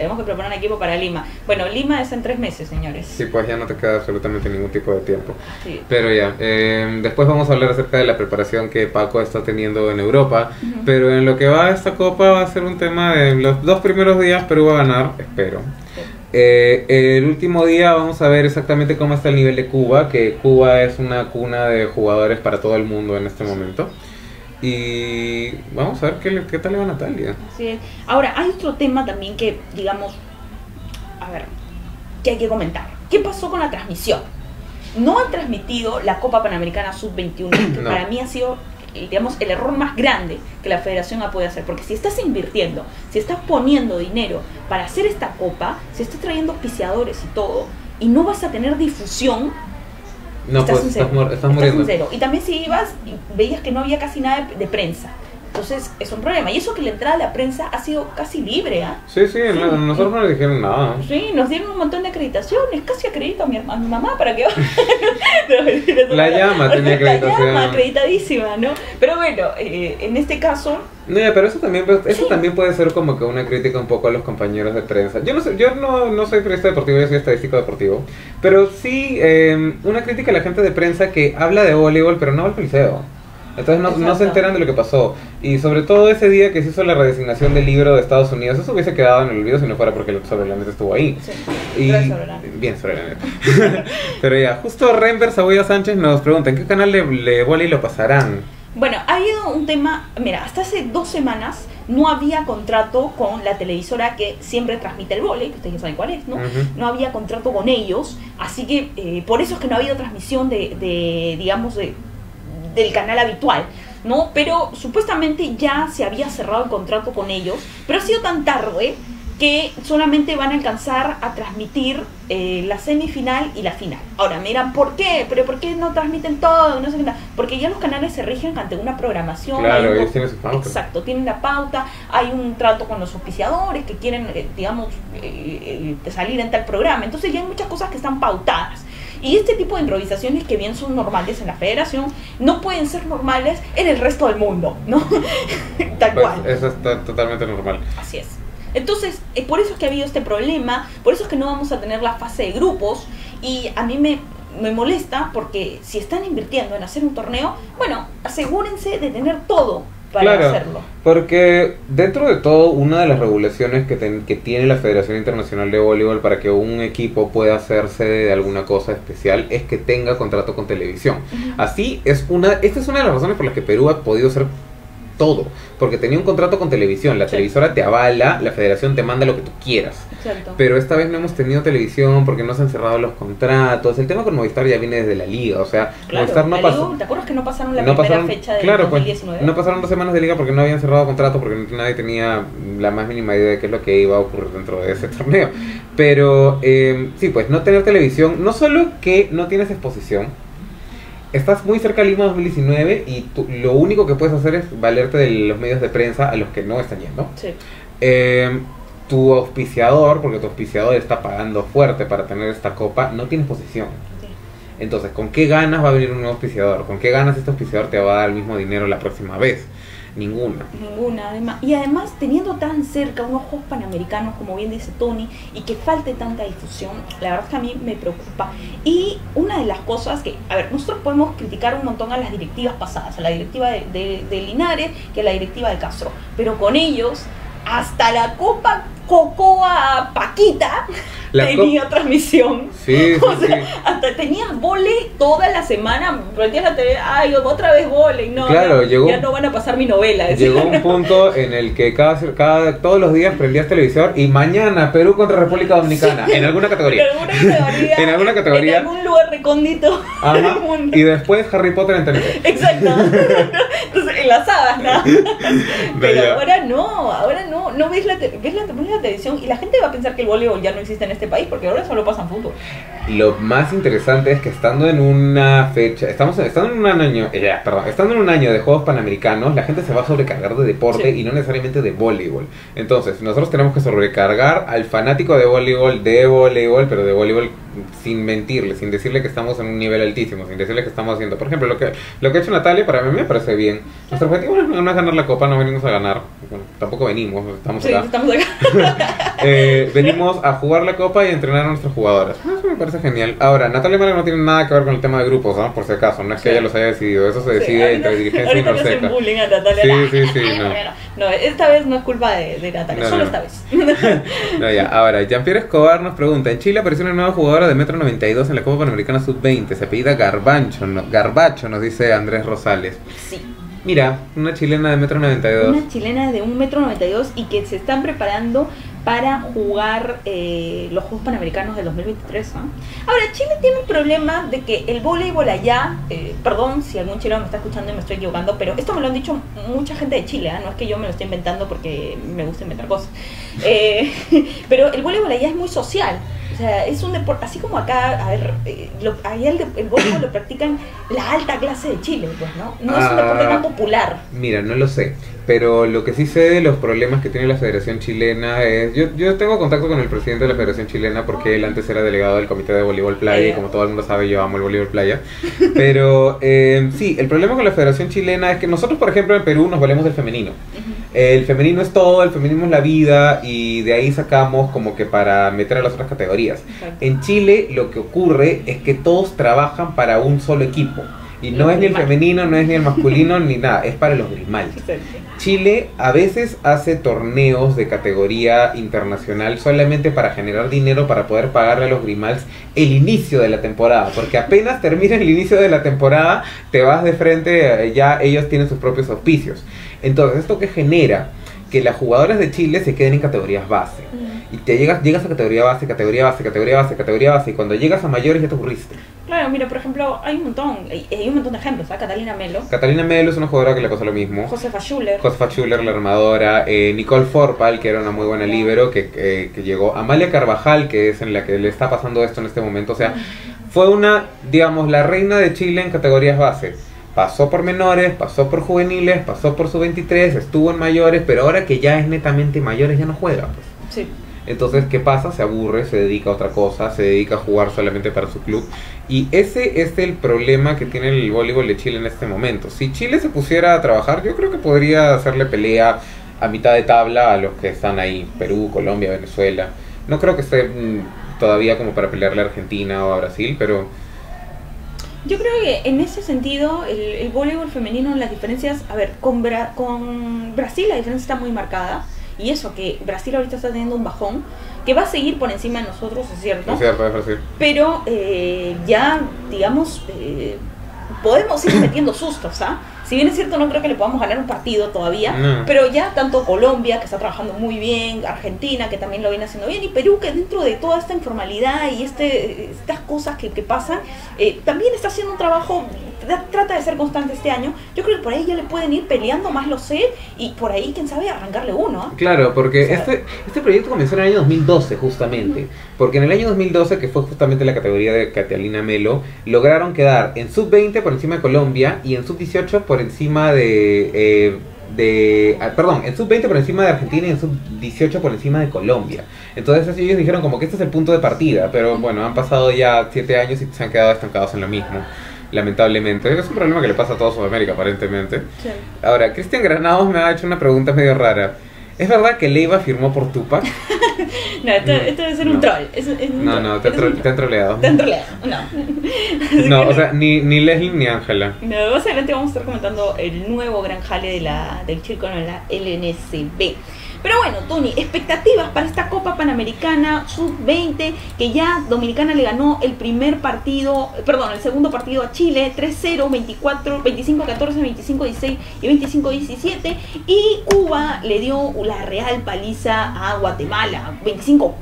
Bueno, Lima es en 3 meses, señores. Sí, pues ya no te queda absolutamente ningún tipo de tiempo. Sí. Pero ya, después vamos a hablar acerca de la preparación que Paco está teniendo en Europa, pero en lo que va a esta copa va a ser un tema de los 2 primeros días Perú va a ganar, espero. El último día vamos a ver exactamente cómo está el nivel de Cuba, que Cuba es una cuna de jugadores para todo el mundo en este momento. Y vamos a ver qué tal le va a Natalia. Así es. Ahora, hay otro tema también que, digamos, a ver, que hay que comentar. ¿Qué pasó con la transmisión? No han transmitido la Copa Panamericana Sub-21, no. Para mí ha sido, digamos, el error más grande que la federación ha podido hacer, porque si estás invirtiendo, si estás poniendo dinero para hacer esta copa, si estás trayendo auspiciadores y todo, y no vas a tener difusión, no, estás pues, estás muriendo. Y también si ibas, veías que no había casi nada de prensa. Entonces es un problema. Y eso que la entrada de la prensa ha sido casi libre, ¿eh? Sí, nosotros no le dijeron nada. Sí, nos dieron un montón de acreditaciones. Casi acredito a mi mamá para que La Llama tenía acreditación. La Llama, acreditadísima, ¿no? Pero bueno, en este caso... No, pero eso también puede ser como que una crítica un poco a los compañeros de prensa. Yo no sé, yo no soy periodista deportivo, yo soy estadístico deportivo. Pero sí, una crítica a la gente de prensa que habla de voleibol, pero no va al coliseo. Entonces no se enteran de lo que pasó. Y sobre todo ese día que se hizo la redesignación del libro de Estados Unidos, eso hubiese quedado en el olvido si no fuera porque Sobre la Neta estuvo ahí. Sí, y bien Sobre la Neta. Pero ya, justo Renver Saboya Sánchez nos pregunta, ¿en qué canal de voley lo pasarán? Bueno, ha habido un tema, mira, hasta hace 2 semanas no había contrato con la televisora que siempre transmite el voley, que ustedes ya saben cuál es, ¿no? No había contrato con ellos, así que por eso es que no ha habido transmisión del canal habitual, ¿no? Pero supuestamente ya se había cerrado el contrato con ellos, pero ha sido tan tarde que solamente van a alcanzar a transmitir la semifinal y la final. Ahora, me dirán, ¿por qué? ¿Pero por qué no transmiten todo? No sé qué tal. Porque ya los canales se rigen ante una programación. Claro, ellos tienen su pauta. Exacto, tienen la pauta, hay un trato con los auspiciadores que quieren, digamos, salir en tal programa. Entonces ya hay muchas cosas que están pautadas. Y este tipo de improvisaciones que bien son normales en la federación, no pueden ser normales en el resto del mundo, ¿no? Tal cual. Eso está totalmente normal. Así es. Entonces, por eso es que ha habido este problema, por eso es que no vamos a tener la fase de grupos, y a mí me molesta porque si están invirtiendo en hacer un torneo, bueno, asegúrense de tener todo para hacerlo. Porque dentro de todo, una de las regulaciones que tiene la Federación Internacional de Voleibol para que un equipo pueda ser sede de alguna cosa especial es que tenga contrato con televisión. Así es esta es una de las razones por las que Perú ha podido ser todo, porque tenía un contrato con televisión, la televisora te avala, la federación te manda lo que tú quieras. Exacto. Pero esta vez no hemos tenido televisión porque no se han cerrado los contratos. El tema con Movistar ya viene desde la liga, o sea, claro, Movistar no pasó. ¿Te acuerdas que no pasaron la primera fecha de 2019? Pues, no pasaron 2 semanas de liga porque no habían cerrado contrato, porque nadie tenía la más mínima idea de qué es lo que iba a ocurrir dentro de ese torneo. Pero sí, pues no tener televisión, no solo que no tienes exposición. Estás muy cerca de Lima 2019 y lo único que puedes hacer es valerte de los medios de prensa a los que no están yendo. Sí. Tu auspiciador, porque tu auspiciador está pagando fuerte para tener esta copa, no tienes posición. Sí. Entonces, ¿con qué ganas va a venir un nuevo auspiciador? ¿Con qué ganas este auspiciador te va a dar el mismo dinero la próxima vez? Ninguna. Además, teniendo tan cerca unos Juegos Panamericanos, como bien dice Tony, y que falte tanta difusión, la verdad es que a mí me preocupa. Y una de las cosas que, a ver, nosotros podemos criticar un montón a las directivas pasadas, a la directiva de Linares, que a la directiva de Castro, pero con ellos, hasta la Copa Cocoa Paquita tenía transmisión. Sí, o sea, sí. Hasta tenías volei toda la semana. Prendías la TV, ay, otra vez volei. No, claro, ya no van a pasar mi novela. Llegó un punto en el que todos los días prendías televisor y mañana Perú contra República Dominicana. Sí. En alguna categoría. En alguna categoría. En algún lugar recóndito del mundo. Y después Harry Potter en TNT. Exacto. Entonces, enlazadas, ¿no? Pero ahora no. No ves la televisión y la gente va a pensar que el voleibol ya no existe en este país porque ahora solo pasan fútbol. Lo más interesante es que estando en un año de Juegos Panamericanos, la gente se va a sobrecargar de deporte, sí, y no necesariamente de voleibol. Entonces, nosotros tenemos que sobrecargar al fanático de voleibol, pero de voleibol sin mentirle, sin decirle que estamos en un nivel altísimo, sin decirle que estamos haciendo, por ejemplo, lo que ha hecho Natalia, para mí me parece bien. Nuestro objetivo no es ganar la copa, no venimos a ganar, bueno, tampoco venimos, estamos acá. Venimos a jugar la copa y a entrenar a nuestros jugadores. Eso me parece genial. Ahora, Natalia Málaga no tiene nada que ver con el tema de grupos, ¿no? Por si acaso, no es que ella los haya decidido, eso se decide entre dirigencia y NORCECA. No, esta vez no es culpa de Natalia, esta vez. Ahora, Jean-Pierre Escobar nos pregunta, en Chile apareció una nueva jugadora de 1,92 m en la Copa Panamericana Sub-20, se apellida Garbacho, nos dice Andrés Rosales. Sí. Mira, una chilena de 1,92 m. Una chilena de 1,92 m y que se están preparando para jugar los Juegos Panamericanos del 2023. Ahora, Chile tiene un problema de que el voleibol allá, perdón si algún chileno me está escuchando y me estoy equivocando, pero esto me lo han dicho mucha gente de Chile, no es que yo me lo esté inventando porque me gusta inventar cosas, pero el voleibol allá es muy social. O sea, es un deporte, así como acá, a ver, ahí el voleibol lo practican la alta clase de Chile, pues, ¿no? No es un deporte tan popular. Mira, no lo sé, pero lo que sí sé de los problemas que tiene la Federación Chilena es... Yo tengo contacto con el presidente de la Federación Chilena porque él antes era delegado del Comité de Voleibol Playa y como todo el mundo sabe, yo amo el voleibol playa. Pero sí, el problema con la Federación Chilena es que nosotros, por ejemplo, en Perú nos valemos del femenino. El femenino es todo, el feminismo es la vida y de ahí sacamos como que para meter a las otras categorías. Exacto. En Chile lo que ocurre es que todos trabajan para un solo equipo y no es ni el femenino, no es ni el masculino ni nada, es para los grimales. Chile a veces hace torneos de categoría internacional solamente para generar dinero para poder pagarle a los grimals el inicio de la temporada, porque apenas termina el inicio de la temporada te vas de frente, ya ellos tienen sus propios auspicios. Entonces, ¿esto qué genera? Que las jugadoras de Chile se queden en categorías base. Y te llegas a categoría base, y cuando llegas a mayores ya te aburriste. Claro, mira, por ejemplo, hay un montón de ejemplos, ¿eh? Catalina Melo. Catalina Melo es una jugadora que le pasó lo mismo. Josefa Schuller. Josefa Schuller, la armadora. Nicole Forpal, que era una muy buena líbero, que llegó. Amalia Carvajal, que es en la que le está pasando esto en este momento. O sea, fue una, digamos, la reina de Chile en categorías bases. Pasó por menores, pasó por juveniles, pasó por sub-23, estuvo en mayores, pero ahora que ya es netamente mayores ya no juega, pues. Sí. Entonces, ¿qué pasa? Se aburre, se dedica a otra cosa, se dedica a jugar solamente para su club. Y ese es el problema que tiene el voleibol de Chile en este momento. Si Chile se pusiera a trabajar, yo creo que podría hacerle pelea a mitad de tabla a los que están ahí. Perú, Colombia, Venezuela. No creo que esté todavía como para pelearle a Argentina o a Brasil, pero... Yo creo que en ese sentido, el voleibol femenino, las diferencias... A ver, con Brasil la diferencia está muy marcada. Y eso, que Brasil ahorita está teniendo un bajón, que va a seguir por encima de nosotros, ¿es cierto? Es cierto, es Brasil. Pero ya, digamos, podemos ir metiendo sustos, ¿ah? Si bien es cierto, no creo que le podamos ganar un partido todavía, no. Pero ya tanto Colombia, que está trabajando muy bien, Argentina, que también lo viene haciendo bien, y Perú, que dentro de toda esta informalidad y estas cosas que pasan, también está haciendo un trabajo... Trata de ser constante este año. Yo creo que por ahí ya le pueden ir peleando más los sets y por ahí, quién sabe, arrancarle uno, ¿eh? Claro, porque o sea, este proyecto comenzó en el año 2012 justamente. Porque en el año 2012, que fue justamente la categoría de Catalina Melo, lograron quedar en sub-20 por encima de Colombia y en sub-18 por encima perdón, en sub-20 por encima de Argentina y en sub-18 por encima de Colombia. Entonces así ellos dijeron como que este es el punto de partida. Pero bueno, han pasado ya 7 años y se han quedado estancados en lo mismo, lamentablemente. Es un problema que le pasa a toda Sudamérica, aparentemente. Sí. Ahora, Cristian Granados me ha hecho una pregunta medio rara. ¿Es verdad que Leiva firmó por Tupac? No, esto debe ser un troll. No, te han troleado. Te han troleado, no. No, o sea, ni Leslie ni Ángela. No, más adelante vamos a estar comentando el nuevo gran jale del circo en la LNCB. Pero bueno, Tony, expectativas para esta Copa Panamericana Sub-20, que ya Dominicana le ganó el segundo partido a Chile, 3-0, 24, 25-14, 25-16 y 25-17. Y Cuba le dio la real paliza a Guatemala, 25-4,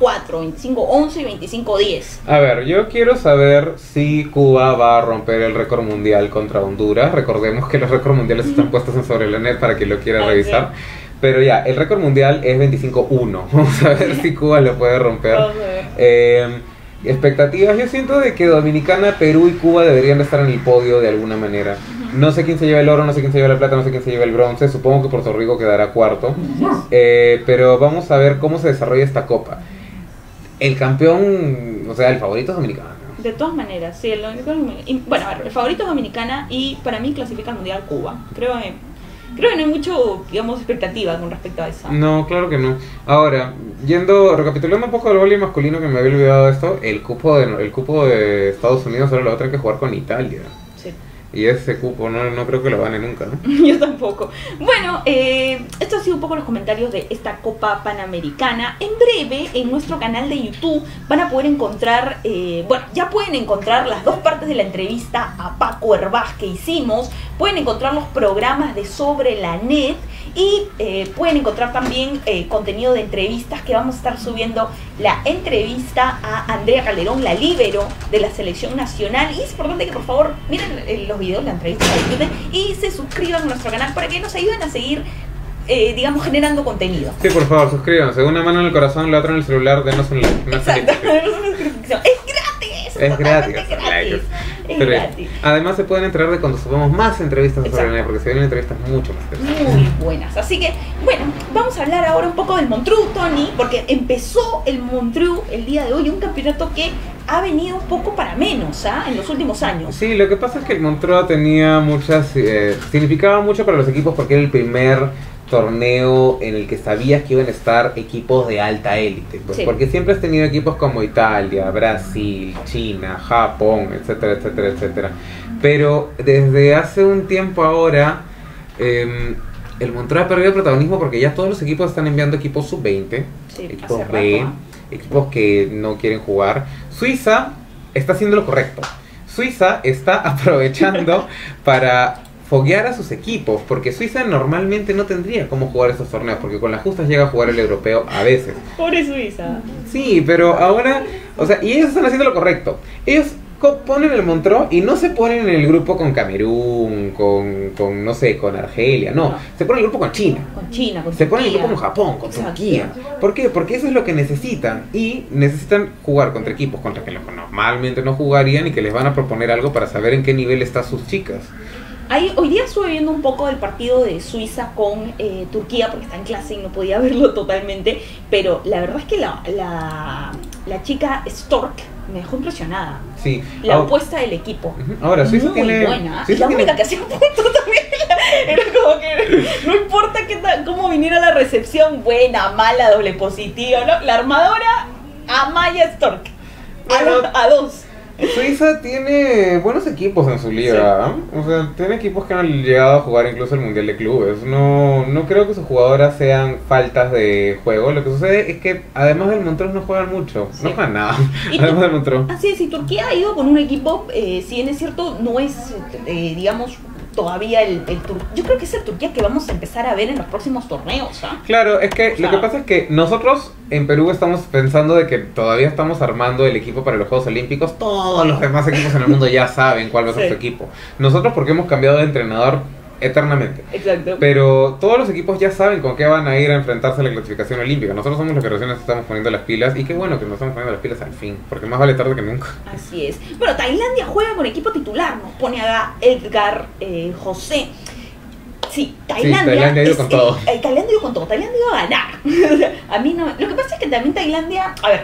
25-11 y 25-10. A ver, yo quiero saber si Cuba va a romper el récord mundial contra Honduras. Recordemos que los récords mundiales están puestos en Sobre la Net para quien lo quiera revisar. Pero ya, el récord mundial es 25-1. Vamos a ver si Cuba lo puede romper. Expectativas, yo siento de que Dominicana, Perú y Cuba deberían estar en el podio de alguna manera. No sé quién se lleva el oro, no sé quién se lleva la plata, no sé quién se lleva el bronce. Supongo que Puerto Rico quedará cuarto. Pero vamos a ver cómo se desarrolla esta copa. El campeón, o sea, el favorito es Dominicana. De todas maneras, sí. Bueno, a ver, el favorito es Dominicana y para mí clasifica al mundial Cuba. Creo que no hay mucho, digamos, expectativa con respecto a eso. No, claro que no. Ahora, recapitulando un poco del voleibol masculino, que me había olvidado esto, el cupo de Estados Unidos ahora lo va a tener que jugar con Italia. Sí. Y ese cupo no creo que lo gane nunca, ¿no? Yo tampoco. Bueno, esto ha sido un poco los comentarios de esta Copa Panamericana. En breve, en nuestro canal de YouTube van a poder encontrar, ya pueden encontrar las dos partes de la entrevista a Paco Hervás que hicimos. Pueden encontrar los programas de Sobre la Net y pueden encontrar también contenido de entrevistas que vamos a estar subiendo. La entrevista a Andrea Calderón, la líbero de la selección nacional. Y es importante que por favor miren los videos, la entrevista, la disfruten y se suscriban a nuestro canal para que nos ayuden a seguir generando contenido. Sí, por favor, suscríbanse. Una mano en el corazón, la otra en el celular, denos un like. Exacto, denos una suscripción. Es gratis. Además se pueden enterar de cuando subamos más entrevistas sobre la net, porque se vienen entrevistas mucho más interesantes. Muy buenas. Así que, bueno, vamos a hablar ahora un poco del Montreux, Tony, porque empezó el Montreux el día de hoy, un campeonato que ha venido un poco para menos, ¿ah? En los últimos años. Sí, lo que pasa es que el Montreux tenía significaba mucho para los equipos porque era el primer torneo en el que sabías que iban a estar equipos de alta élite, pues, sí. Porque siempre has tenido equipos como Italia, Brasil, China, Japón, etcétera, etcétera, etcétera. Pero desde hace un tiempo ahora el Montreux ha perdido el protagonismo porque ya todos los equipos están enviando equipos sub-20, sí, equipos B, rato, ¿eh? Equipos que no quieren jugar. Suiza está haciendo lo correcto. Suiza está aprovechando para foguear a sus equipos, porque Suiza normalmente no tendría cómo jugar esos torneos, porque con las justas llega a jugar el europeo a veces. Pobre Suiza. Sí, pero ahora, o sea, y ellos están haciendo lo correcto. Ellos ponen el Montreux y no se ponen en el grupo con Camerún, con no sé, con Argelia, no. Se ponen en el grupo con China. Con China, con Turquía. Se ponen en el grupo con Japón, con Turquía. ¿Por qué? Porque eso es lo que necesitan. Y necesitan jugar contra equipos contra que normalmente no jugarían y que les van a proponer algo para saber en qué nivel están sus chicas. Hoy día estuve viendo un poco el partido de Suiza con Turquía, porque está en clase y no podía verlo totalmente, pero la verdad es que la chica Stork me dejó impresionada. Sí. La opuesta del equipo. Ahora, Suiza muy tiene... buena. Suiza la tiene... única que hacía punto también. Era como que no importa cómo viniera la recepción, buena, mala, doble positiva, ¿no? La armadora, Amaya Stork. A dos. Suiza tiene buenos equipos en su liga, sí. O sea, tiene equipos que han llegado a jugar incluso el Mundial de Clubes. No creo que sus jugadoras sean faltas de juego. Lo que sucede es que además del Montreux no juegan mucho, sí. No juegan nada, además del Montreux. Así es, y Turquía ha ido con un equipo, si bien es cierto, no es, digamos... todavía el yo creo que es el Turquía que vamos a empezar a ver en los próximos torneos, ¿eh? Claro, es que lo que pasa es que nosotros en Perú estamos pensando de que todavía estamos armando el equipo para los Juegos Olímpicos. Todos los demás equipos en el mundo ya saben cuál va a ser su equipo. Nosotros porque hemos cambiado de entrenador eternamente. Exacto. Pero todos los equipos ya saben con qué van a ir a enfrentarse a la clasificación olímpica. Nosotros somos los que recién nos estamos poniendo las pilas. Y qué bueno que nos estamos poniendo las pilas al fin, porque más vale tarde que nunca. Así es. Bueno, Tailandia juega con equipo titular. Nos pone a Edgar José. Sí, Tailandia ha ido con todo. Tailandia ha ido con todo. Tailandia iba a ganar. A mí no... Lo que pasa es que también Tailandia... A ver...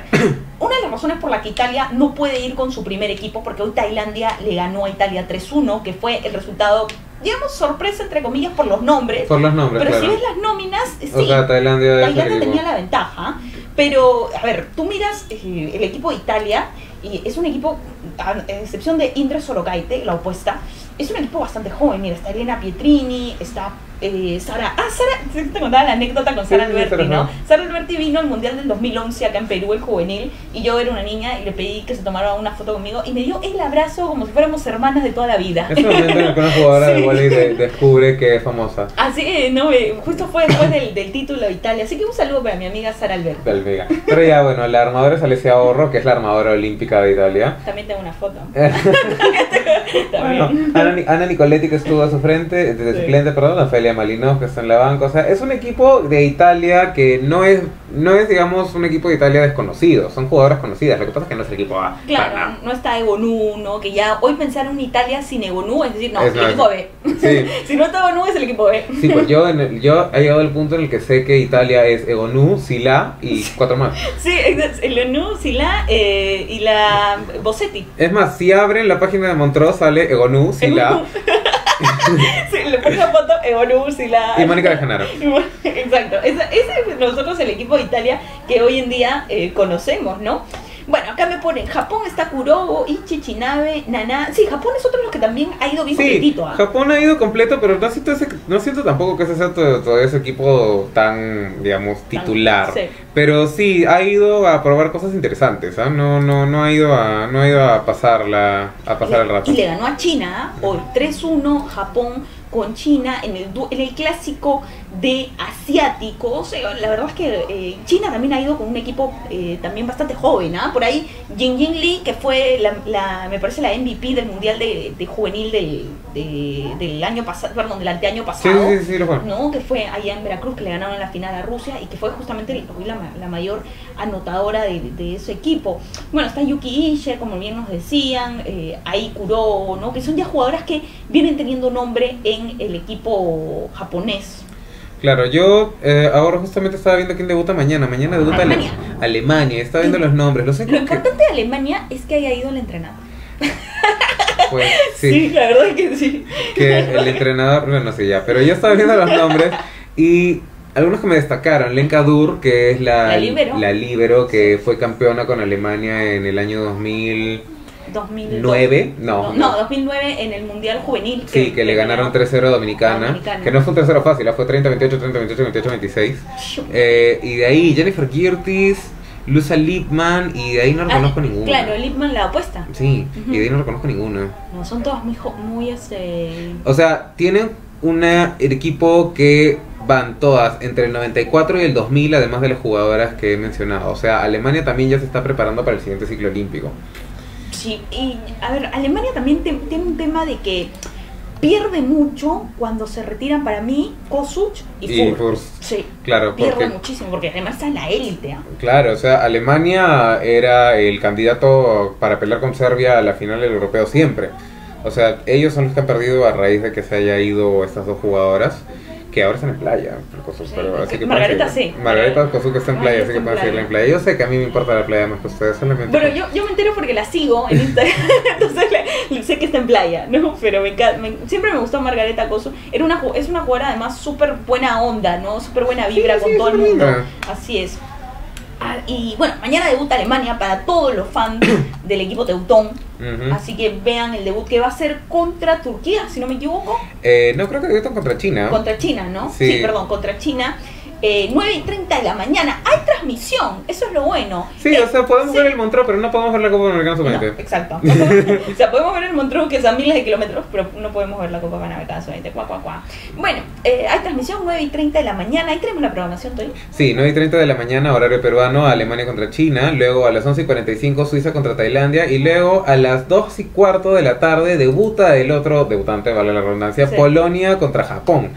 Una de las razones por la que Italia no puede ir con su primer equipo, porque hoy Tailandia le ganó a Italia 3-1, que fue el resultado, digamos, sorpresa, entre comillas, por los nombres. Por los nombres, pero claro. Si ves las nóminas, sí, o sea, Tailandia tenía la ventaja. Pero, a ver, tú miras el equipo de Italia, y es un equipo, a excepción de Indra Sorokaite, la opuesta, es un equipo bastante joven. Mira, está Elena Pietrini, está Sara... Ah, Sara, te contaba la anécdota con Sara Alberti, ¿no? Sara Alberti vino al Mundial del 2011 acá en Perú, el juvenil, y yo era una niña y le pedí que se tomara una foto conmigo y me dio el abrazo como si fuéramos hermanas de toda la vida. Es un momento en el que una jugadora de voleibol descubre que es famosa. Así es, no, justo fue después del título de Italia, así que un saludo para mi amiga Sara Alberti. Pero ya, bueno, la armadora es Alessia Orro, que es la armadora olímpica de Italia. También tengo una foto. Bueno, Ana Nicoletti, que estuvo a su frente, de su cliente, perdón, Ofelia Malinov, que está en la banca. O sea, es un equipo de Italia que no es digamos, un equipo de Italia desconocido. Son jugadoras conocidas, lo que pasa es que no es el equipo A. Claro, para no está Egonu, ¿no? Que ya hoy pensaron en Italia sin Egonu, es decir, no, es el equipo B. Sí. Si no está Egonu, es el equipo B. Sí, pues yo he llegado al punto en el que sé que Italia es Egonu, Sila y cuatro más. Sí, Egonu, Sila y la Bossetti. Es más, si abren la página de Montreux sale Egonu, Sila. Sí, le puse la foto Egonu, Sila y Mónica de Genaro. Exacto, ese es nosotros el equipo de Italia que hoy en día conocemos, ¿no? Bueno, acá me ponen, Japón está Kurobo, Ichichinabe, Naná... Sí, Japón es otro de los que también ha ido bien completito. Sí, Japón ha ido completo, pero no siento tampoco que ese sea todo ese equipo tan, digamos, titular. Sí. Pero sí, ha ido a probar cosas interesantes, ¿ah? No ha ido a pasar el rato. Y le ganó a China, hoy 3-1, Japón... con China en el clásico de asiáticos. La verdad es que China también ha ido con un equipo también bastante joven, ¿ah? Por ahí Ying Li, que fue me parece la MVP del Mundial de Juvenil del año pasado, perdón, del anteaño pasado. Sí, lo fue. ¿No? Que fue allá en Veracruz, que le ganaron en la final a Rusia y que fue justamente la mayor anotadora de ese equipo. Bueno, está Yuki Isher, como bien nos decían, Ai Kurobo, ¿no? Que son ya jugadoras que vienen teniendo nombre en el equipo japonés. Claro, yo ahora justamente estaba viendo quién debuta mañana. Mañana debuta Alemania. Estaba viendo los nombres. Lo importante de Alemania es que haya ido el entrenador. Pues, sí, la verdad es que sí. Que el entrenador, no sé ya, pero yo estaba viendo los nombres y algunos que me destacaron. Lenka Dur, que es la líbero que fue campeona con Alemania en el año 2009, no, 2009 en el Mundial Juvenil. Sí, que le ganaron 3-0 a Dominicana. Que no fue un 3-0 fácil, fue 30-28, 30-28, 28-26. Y de ahí Jennifer Curtis, Luisa Lipman, y de ahí no reconozco ninguna. Claro, Lipman la opuesta. Sí, y de ahí no reconozco ninguna. No, son todas muy... O sea, tienen un equipo que van todas entre el 94 y el 2000, además de las jugadoras que he mencionado. O sea, Alemania también ya se está preparando para el siguiente ciclo olímpico. sí. Y a ver, Alemania también tiene un tema de que pierde mucho cuando se retiran, para mí, Kosuch y Furst. Sí, claro, pierde muchísimo, porque además está en la élite. Claro, o sea, Alemania era el candidato para pelear con Serbia a la final del europeo siempre. O sea, ellos son los que han perdido a raíz de que se haya ido estas dos jugadoras, que ahora están en playa. Margarita sí. Margarita Cosu, que está en playa, así que pueden seguirla en playa. Yo sé que a mí me importa la playa más que ustedes, solamente. Bueno, yo me entero porque la sigo en Instagram, entonces sé que está en playa, ¿no? Pero siempre me gustó Margarita Cosu. Es una jugadora además súper buena onda, ¿no? Súper buena vibra, sí, con todo el mundo. Así es. Y bueno, mañana debuta Alemania para todos los fans del equipo Teutón. Así que vean el debut que va a ser contra Turquía, si no me equivoco. No, creo que debutan contra China. Contra China, ¿no? Sí, perdón, contra China. 9:30 de la mañana. Hay transmisión, eso es lo bueno. Sí, o sea, podemos ver el Montreux, pero no podemos ver la Copa Panamericana. Exacto. O sea, podemos ver el Montreux, que son miles de kilómetros, pero no podemos ver la Copa Panamericana. Bueno, hay transmisión 9:30 de la mañana. Ahí tenemos la programación, Tony. Sí, 9:30 de la mañana, horario peruano, Alemania contra China. Luego a las 11:45, Suiza contra Tailandia. Y luego a las 2:15 de la tarde debuta el otro debutante, vale la redundancia, Polonia contra Japón.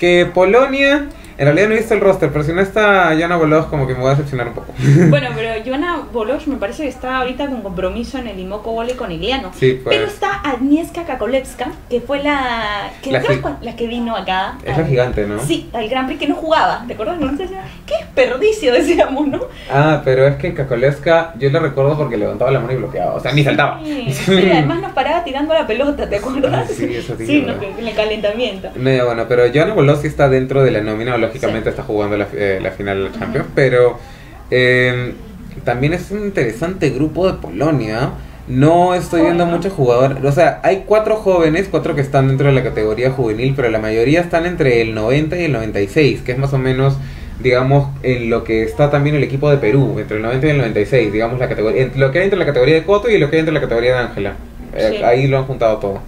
Que Polonia... En realidad no he visto el roster, pero si no está Joanna Wołosz, como que me voy a decepcionar un poco. Bueno, pero Joanna Wołosz me parece que está ahorita con compromiso en el Imoco Volley con Igliano. Sí, pues. Pero está Agnieszka Kakolewska, que fue la que vino acá. Es la gigante, ¿no? Sí, al Grand Prix, que no jugaba, ¿te acuerdas? No sé, qué desperdicio, decíamos, ¿no? Ah, pero es que Kakolewska, yo la recuerdo porque levantaba la mano y bloqueaba, o sea, ni saltaba. Sí, además nos paraba tirando la pelota, ¿te acuerdas? Ah, sí, eso sí. Sí, no, en el calentamiento. No, bueno, pero Joanna Wołosz sí está dentro de la nómina. Lógicamente está jugando la final de la Champions, pero también es un interesante grupo de Polonia. No estoy viendo muchos jugadores, o sea, hay 4 jóvenes, 4 que están dentro de la categoría juvenil, pero la mayoría están entre el 90 y el 96, que es más o menos, digamos, en lo que está también el equipo de Perú, entre el 90 y el 96, digamos, la categoría, lo que hay entre la categoría de Coto y lo que hay entre la categoría de Ángela. Ahí lo han juntado todo.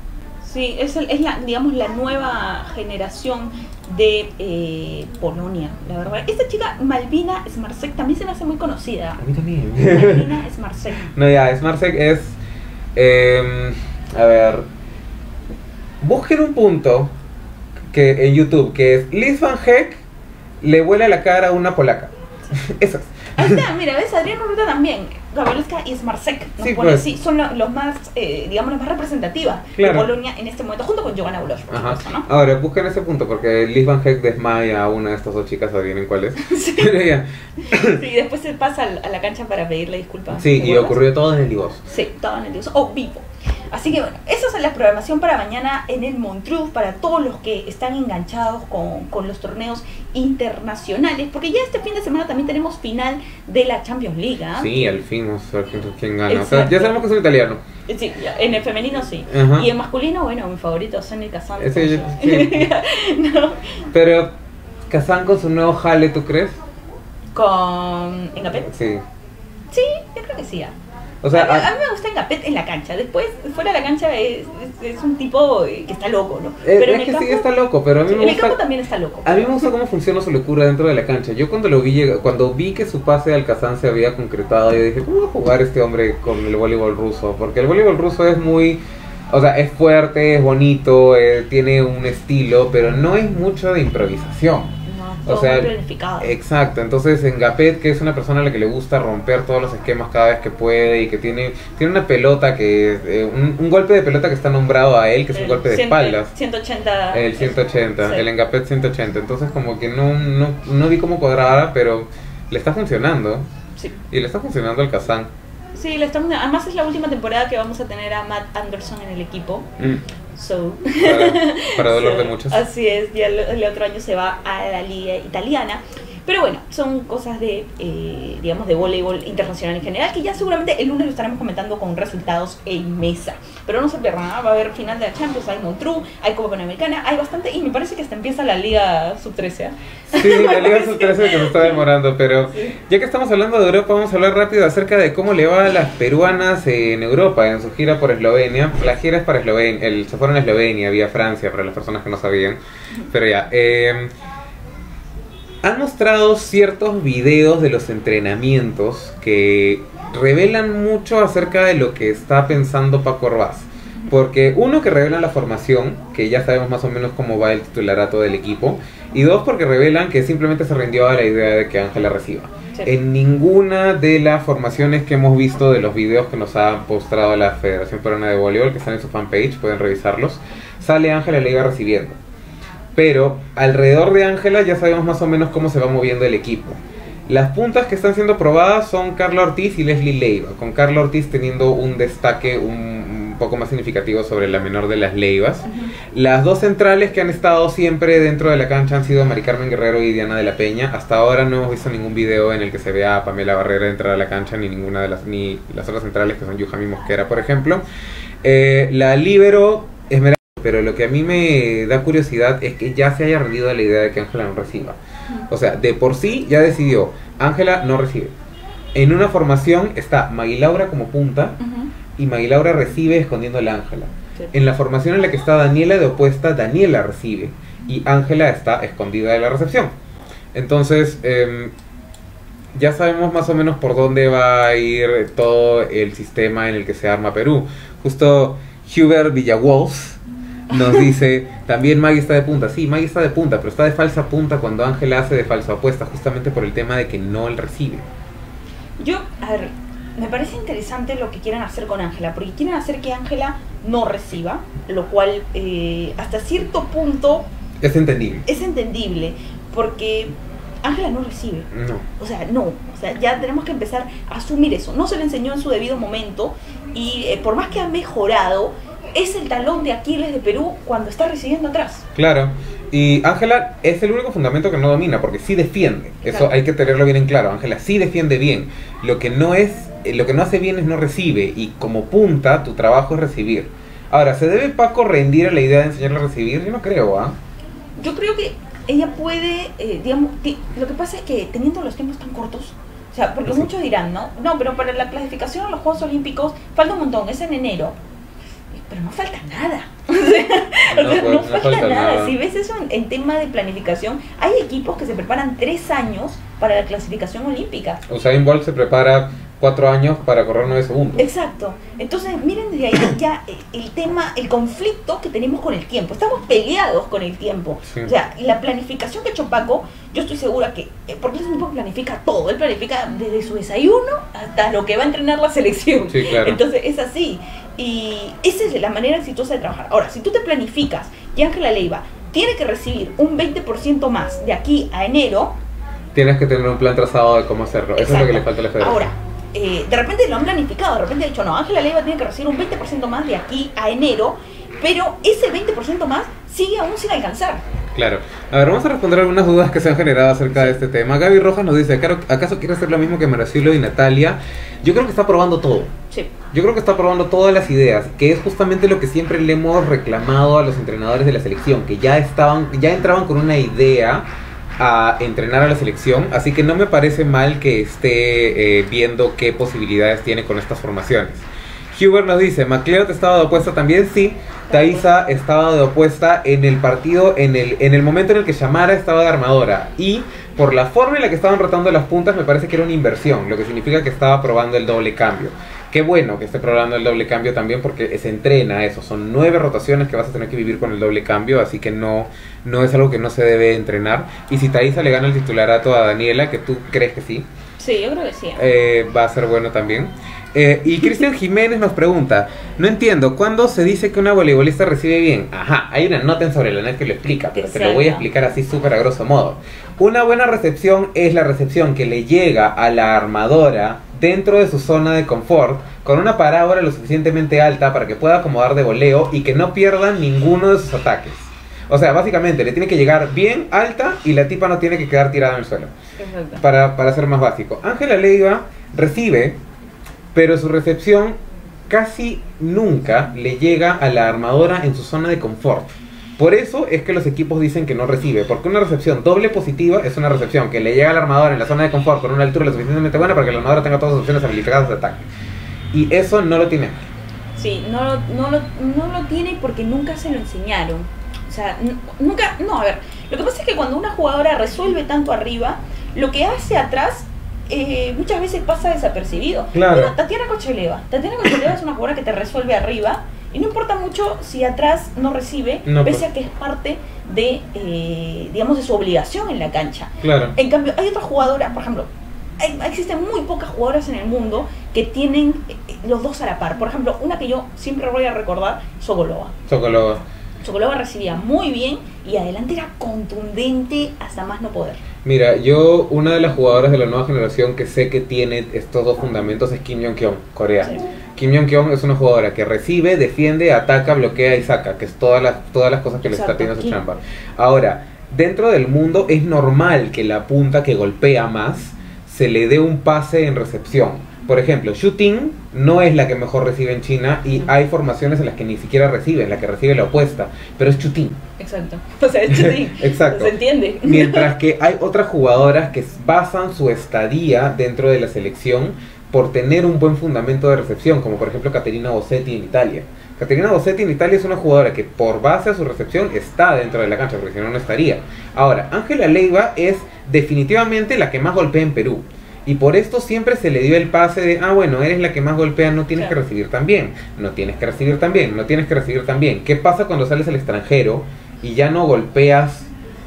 Sí, es la, digamos, la nueva generación de Polonia, la verdad. Esta chica, Malwina Smarzek, también se me hace muy conocida. A mí también. Malwina Smarzek. No, ya, Smarzek es... a ver... Busquen un punto que en YouTube, que es Lis Van Heck le vuela la cara a una polaca. Sí. Eso es. Ahí está, mira, ves, Adriano Ruta también. Gabalewska y Smarzek nos pone, pues. Sí, son los más, digamos, las más representativas de Polonia en este momento, junto con Joanna Wołosz, por supuesto, ¿no? Ahora, busquen ese punto, porque Lis Van Heck desmaya a una de estas dos chicas, ¿adivinen cuál es? Sí, sí, después se pasa a la cancha para pedirle disculpas. Sí, y ocurrió todo en el Divos. Sí, todo en el Divos, o vivo. Así que bueno, esa es la programación para mañana en el Montreux, para todos los que están enganchados con los torneos internacionales, porque ya este fin de semana también tenemos final de la Champions League. Sí, al fin vamos a ver quién gana. O sea, ya sabemos que es un italiano. Sí, en el femenino sí. Y en masculino, bueno, mi favorito es Sonny Kazan. Sí, no. Pero Kazan con su nuevo jale, ¿tú crees? ¿Con Engapet? Sí. Sí, yo creo que sí. O sea, a mí me gusta Engapet en la cancha. Después, fuera de la cancha es un tipo que está loco, ¿no? Pero es que sí está loco, pero a mí me gusta. En el campo también está loco. A mí me gusta cómo funciona su locura dentro de la cancha. Yo cuando vi que su pase al Kazán se había concretado, yo dije, ¿cómo va a jugar este hombre con el voleibol ruso? Porque el voleibol ruso es muy... O sea, es fuerte, es bonito, tiene un estilo, pero no es mucho de improvisación. O sea, muy planificado. Exacto, entonces Engapet, que es una persona a la que le gusta romper todos los esquemas cada vez que puede, y que tiene una pelota que un golpe de pelota que está nombrado a él, que es un golpe de espaldas. 180. El 180, el Engapet 180. Entonces como que no vi cómo cuadrada, pero le está funcionando. Sí. Y le está funcionando al Kazán. Sí, además es la última temporada que vamos a tener a Matt Anderson en el equipo. Para dolor de muchos. Así es, ya el otro año se va a la liga italiana. Pero bueno, son cosas de, digamos, de voleibol internacional en general, que ya seguramente el lunes lo estaremos comentando con resultados en mesa. Pero no se pierdan, va a haber final de la Champions, hay Montreux, hay Copa Panamericana, hay bastante, y me parece que hasta empieza la Liga Sub-13. Sí, la Liga Sub-13 que nos está demorando, pero ya que estamos hablando de Europa, vamos a hablar rápido acerca de cómo le va a las peruanas en Europa, en su gira por Eslovenia. La gira es para Eslovenia, se fueron a Eslovenia, vía Francia, para las personas que no sabían, pero ya... han mostrado ciertos videos de los entrenamientos que revelan mucho acerca de lo que está pensando Paco Hervás. Porque uno, que revelan la formación, que ya sabemos más o menos cómo va el titularato del equipo. Y dos, porque revelan que simplemente se rindió a la idea de que Ángela reciba. Sí. En ninguna de las formaciones que hemos visto de los videos que nos ha mostrado la Federación Peruana de Voleibol, que están en su fanpage, pueden revisarlos, sale Ángela Leiva recibiendo. Pero alrededor de Ángela ya sabemos más o menos cómo se va moviendo el equipo. Las puntas que están siendo probadas son Carla Ortiz y Leslie Leiva, con Carla Ortiz teniendo un destaque un poco más significativo sobre la menor de las Leivas. Las dos centrales que han estado siempre dentro de la cancha han sido Mari Carmen Guerrero y Diana de la Peña. Hasta ahora no hemos visto ningún video en el que se vea a Pamela Barrera entrar a la cancha, ni ninguna de las otras centrales, que son Yuhami Mosquera, por ejemplo. La líbero Esmeralda. Pero lo que a mí me da curiosidad es que ya se haya rendido a la idea de que Ángela no reciba. O sea, de por sí ya decidió, Ángela no recibe. En una formación está Maguilaura como punta, y Maguilaura recibe escondiendo a Ángela. Sí. En la formación en la que está Daniela de opuesta, Daniela recibe y Ángela está escondida de la recepción. Entonces, ya sabemos más o menos por dónde va a ir todo el sistema en el que se arma Perú. Justo Hubert Villawolf nos dice, también Maggie está de punta. Sí, Maggie está de punta, pero está de falsa punta cuando Ángela hace de falsa opuesta, justamente por el tema de que no él recibe. Yo, a ver, me parece interesante lo que quieran hacer con Ángela, porque quieren hacer que Ángela no reciba, lo cual hasta cierto punto... es entendible. Es entendible, porque Ángela no recibe. No. O sea, no. O sea, ya tenemos que empezar a asumir eso. No se le enseñó en su debido momento y por más que ha mejorado... es el talón de Aquiles de Perú cuando está recibiendo atrás. Claro, y Ángela es el único fundamento que no domina, porque sí defiende. Exacto. Eso hay que tenerlo bien en claro. Ángela sí defiende bien. Lo que no hace bien es no recibe, y como punta tu trabajo es recibir. Ahora, ¿se debe Paco rendir a la idea de enseñarle a recibir? Yo no creo, ¿ah? Yo creo que ella puede, digamos, lo que pasa es que teniendo los tiempos tan cortos, o sea, porque sí, muchos dirán, ¿no? No, pero para la clasificación a los Juegos Olímpicos falta un montón, es en enero. Pero no falta nada. No falta nada. Si ves eso en tema de planificación, hay equipos que se preparan 3 años para la clasificación olímpica. O sea, Usain Bolt se prepara 4 años para correr 9 segundos. Exacto. Entonces, miren desde ahí ya el tema, el conflicto que tenemos con el tiempo. Estamos peleados con el tiempo. Sí. O sea, la planificación que ha hecho Paco, yo estoy segura que... porque él planifica todo. Él planifica desde su desayuno hasta lo que va a entrenar la selección. Sí, claro. Entonces, es así. Y esa es la manera exitosa de trabajar. Ahora, si tú te planificas que Ángela Leiva tiene que recibir un 20% más de aquí a enero, tienes que tener un plan trazado de cómo hacerlo. Exacto. Eso es lo que le falta a la federación. Ahora, de repente lo han planificado, de repente han dicho, no, Ángela Leiva tiene que recibir un 20% más de aquí a enero, pero ese 20% más sigue aún sin alcanzar. Claro. A ver, vamos a responder algunas dudas que se han generado acerca de este tema. Gaby Rojas nos dice, ¿acaso quiere hacer lo mismo que Maracilo y Natalia? Yo creo que está probando todo. Sí. Yo creo que está probando todas las ideas, que es justamente lo que siempre le hemos reclamado a los entrenadores de la selección, que ya entraban con una idea a entrenar a la selección, así que no me parece mal que esté viendo qué posibilidades tiene con estas formaciones. Huber nos dice, MacLeod estaba de opuesta también, sí. Thaisa estaba de opuesta en el partido, en el momento en el que Shamara estaba de armadora. Y por la forma en la que estaban rotando las puntas, me parece que era una inversión, lo que significa que estaba probando el doble cambio. Qué bueno que esté probando el doble cambio también, porque se entrena eso. Son 9 rotaciones que vas a tener que vivir con el doble cambio, así que no es algo que no se debe entrenar. Y si Thaisa le gana el titularato a Daniela, que tú crees que sí. Sí, yo creo que sí. Va a ser bueno también. Y Cristian Jiménez nos pregunta, no entiendo, ¿cuándo se dice que una voleibolista recibe bien? Ajá, hay una nota en Sobre la Net que lo explica, pero te lo voy a explicar así súper a grosso modo. Una buena recepción es la recepción que le llega a la armadora dentro de su zona de confort, con una parábola lo suficientemente alta para que pueda acomodar de voleo y que no pierdan ninguno de sus ataques. O sea, básicamente le tiene que llegar bien alta y la tipa no tiene que quedar tirada en el suelo. Exacto. Para ser más básico, Ángela Leiva recibe, pero su recepción casi nunca le llega a la armadora en su zona de confort. Por eso es que los equipos dicen que no recibe, porque una recepción doble positiva es una recepción que le llega a la armadora en la zona de confort con una altura lo suficientemente buena para que la armadora tenga todas sus opciones habilitadas de ataque. Y eso no lo tiene. Sí, no lo tiene porque nunca se lo enseñaron. O O sea, nunca... No, a ver, lo que pasa es que cuando una jugadora resuelve tanto arriba, lo que hace atrás muchas veces pasa desapercibido. Claro. Mira, Tatiana Cocheleva es una jugadora que te resuelve arriba y no importa mucho si atrás no recibe, no, pese a que es parte de, digamos, de su obligación en la cancha. Claro. En cambio, hay otras jugadoras, por ejemplo, existen muy pocas jugadoras en el mundo que tienen los dos a la par. Por ejemplo, una que yo siempre voy a recordar, Sokolova. Sokolova recibía muy bien y adelante era contundente hasta más no poder. Mira, yo una de las jugadoras de la nueva generación que sé que tiene estos dos fundamentos es Kim Yeon-Kyoung, Corea. Sí. Kim Yeon-Kyoung es una jugadora que recibe, defiende, ataca, bloquea y saca, que es todas las cosas que le está teniendo su trampa. Ahora, dentro del mundo es normal que la punta que golpea más se le dé un pase en recepción. Por ejemplo, Shuting no es la que mejor recibe en China y hay formaciones en las que ni siquiera recibe, en la que recibe la opuesta, pero es Shuting. Exacto. O sea, es Shuting. Exacto. Se entiende. Mientras que hay otras jugadoras que basan su estadía dentro de la selección por tener un buen fundamento de recepción, como por ejemplo Caterina Bossetti en Italia. Caterina Bossetti en Italia es una jugadora que por base a su recepción está dentro de la cancha, porque si no, no estaría. Ahora, Ángela Leiva es definitivamente la que más golpea en Perú. Y por esto siempre se le dio el pase de, ah, bueno, eres la que más golpea, no tienes que recibir tan bien, no tienes que recibir tan bien. ¿Qué pasa cuando sales al extranjero y ya no golpeas,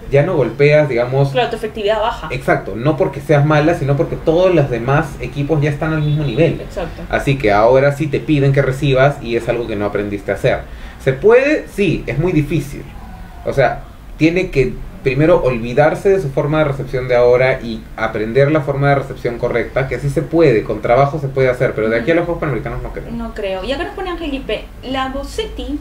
digamos... Claro, tu efectividad baja. Exacto, no porque seas mala, sino porque todos los demás equipos ya están al mismo nivel. Exacto. Así que ahora sí te piden que recibas y es algo que no aprendiste a hacer. ¿Se puede? Sí, es muy difícil. O sea, tiene que... Primero, olvidarse de su forma de recepción de ahora y aprender la forma de recepción correcta, que sí se puede, con trabajo se puede hacer, pero de aquí a los Juegos Panamericanos no creo. No creo. Y acá nos pone Ángel Guipe, la Bossetti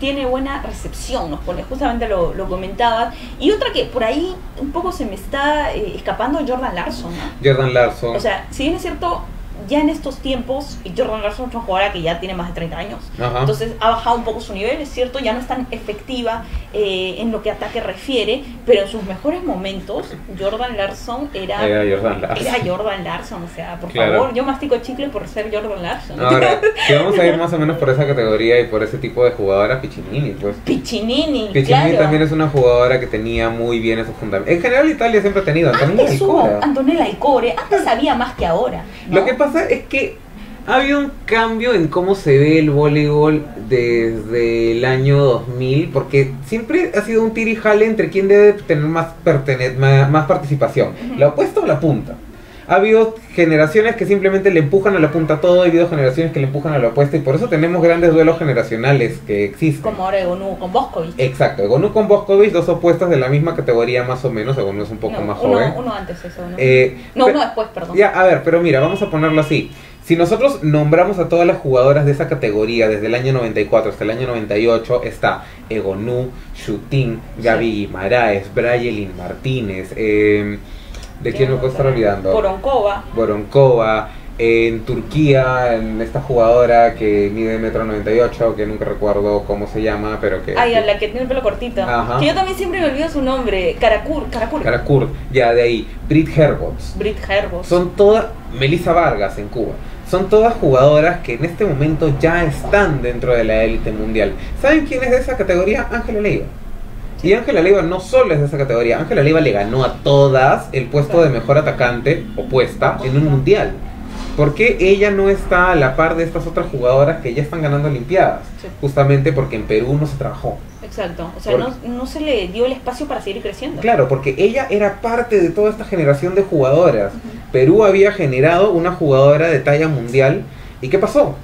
tiene buena recepción, nos pone, justamente lo comentabas. Y otra que por ahí un poco se me está escapando, Jordan Larson, ¿no? Jordan Larson. O sea, si bien es cierto... Ya en estos tiempos, Jordan Larson es una jugadora que ya tiene más de 30 años. Ajá. Entonces ha bajado un poco su nivel, es cierto, ya no es tan efectiva en lo que ataque refiere, pero en sus mejores momentos Jordan Larson era Jordan Larson, o sea, por favor, yo mastico chicle por ser Jordan Larson. Ahora, si vamos a ir más o menos por esa categoría y por ese tipo de jugadora, Piccinini, pues. Piccinini también es una jugadora que tenía muy bien esos fundamentos. En general Italia siempre ha tenido Antonella Icore, antes sabía más que ahora, ¿no? Lo que pasa es que ha habido un cambio en cómo se ve el voleibol desde el año 2000, porque siempre ha sido un tira y jale entre quién debe tener más participación, la opuesta o la punta. Ha habido generaciones que simplemente le empujan a la punta todo, ha habido generaciones que le empujan a la opuesta y por eso tenemos grandes duelos generacionales que existen. Como ahora Egonu con Boscovich. Exacto, Egonu con Boscovich, dos opuestas de la misma categoría más o menos, Egonu es un poco más joven. Uno antes eso, ¿no? Uno después, perdón. Ya, a ver, pero mira, vamos a ponerlo así. Si nosotros nombramos a todas las jugadoras de esa categoría desde el año 94 hasta el año 98, está Egonu, Shuting, Gaby Guimaraes, Brayelin Martínez, ¿de quién me puedo estar olvidando? Boronkova. En Turquía, en esta jugadora que mide 1,98 m, que nunca recuerdo cómo se llama, pero que... Ay, a la que tiene el pelo cortito. Ajá. Que yo también siempre me olvido su nombre. Karakur. Ya, de ahí. Brit Herbots. Son todas... Melissa Vargas en Cuba. Son todas jugadoras que en este momento ya están dentro de la élite mundial. ¿Saben quién es de esa categoría? Ángela Leiva. Y Ángela Leiva no solo es de esa categoría, Ángela Leiva le ganó a todas el puesto de mejor atacante opuesta en un mundial. ¿Por qué ella no está a la par de estas otras jugadoras que ya están ganando olimpiadas? Sí. Justamente porque en Perú no se trabajó. Exacto, o sea, no se le dio el espacio para seguir creciendo. Claro, porque ella era parte de toda esta generación de jugadoras. Perú había generado una jugadora de talla mundial. ¿Y qué pasó?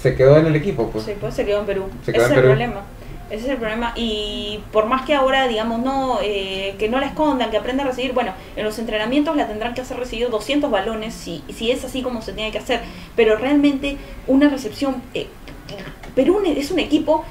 Se quedó en el equipo, pues. Sí, pues se quedó en Perú. Ese es el problema, y por más que ahora, digamos, que no la escondan, que aprenda a recibir, bueno, en los entrenamientos la tendrán que hacer recibir 200 balones, si es así como se tiene que hacer, pero realmente una recepción, Perú es un equipo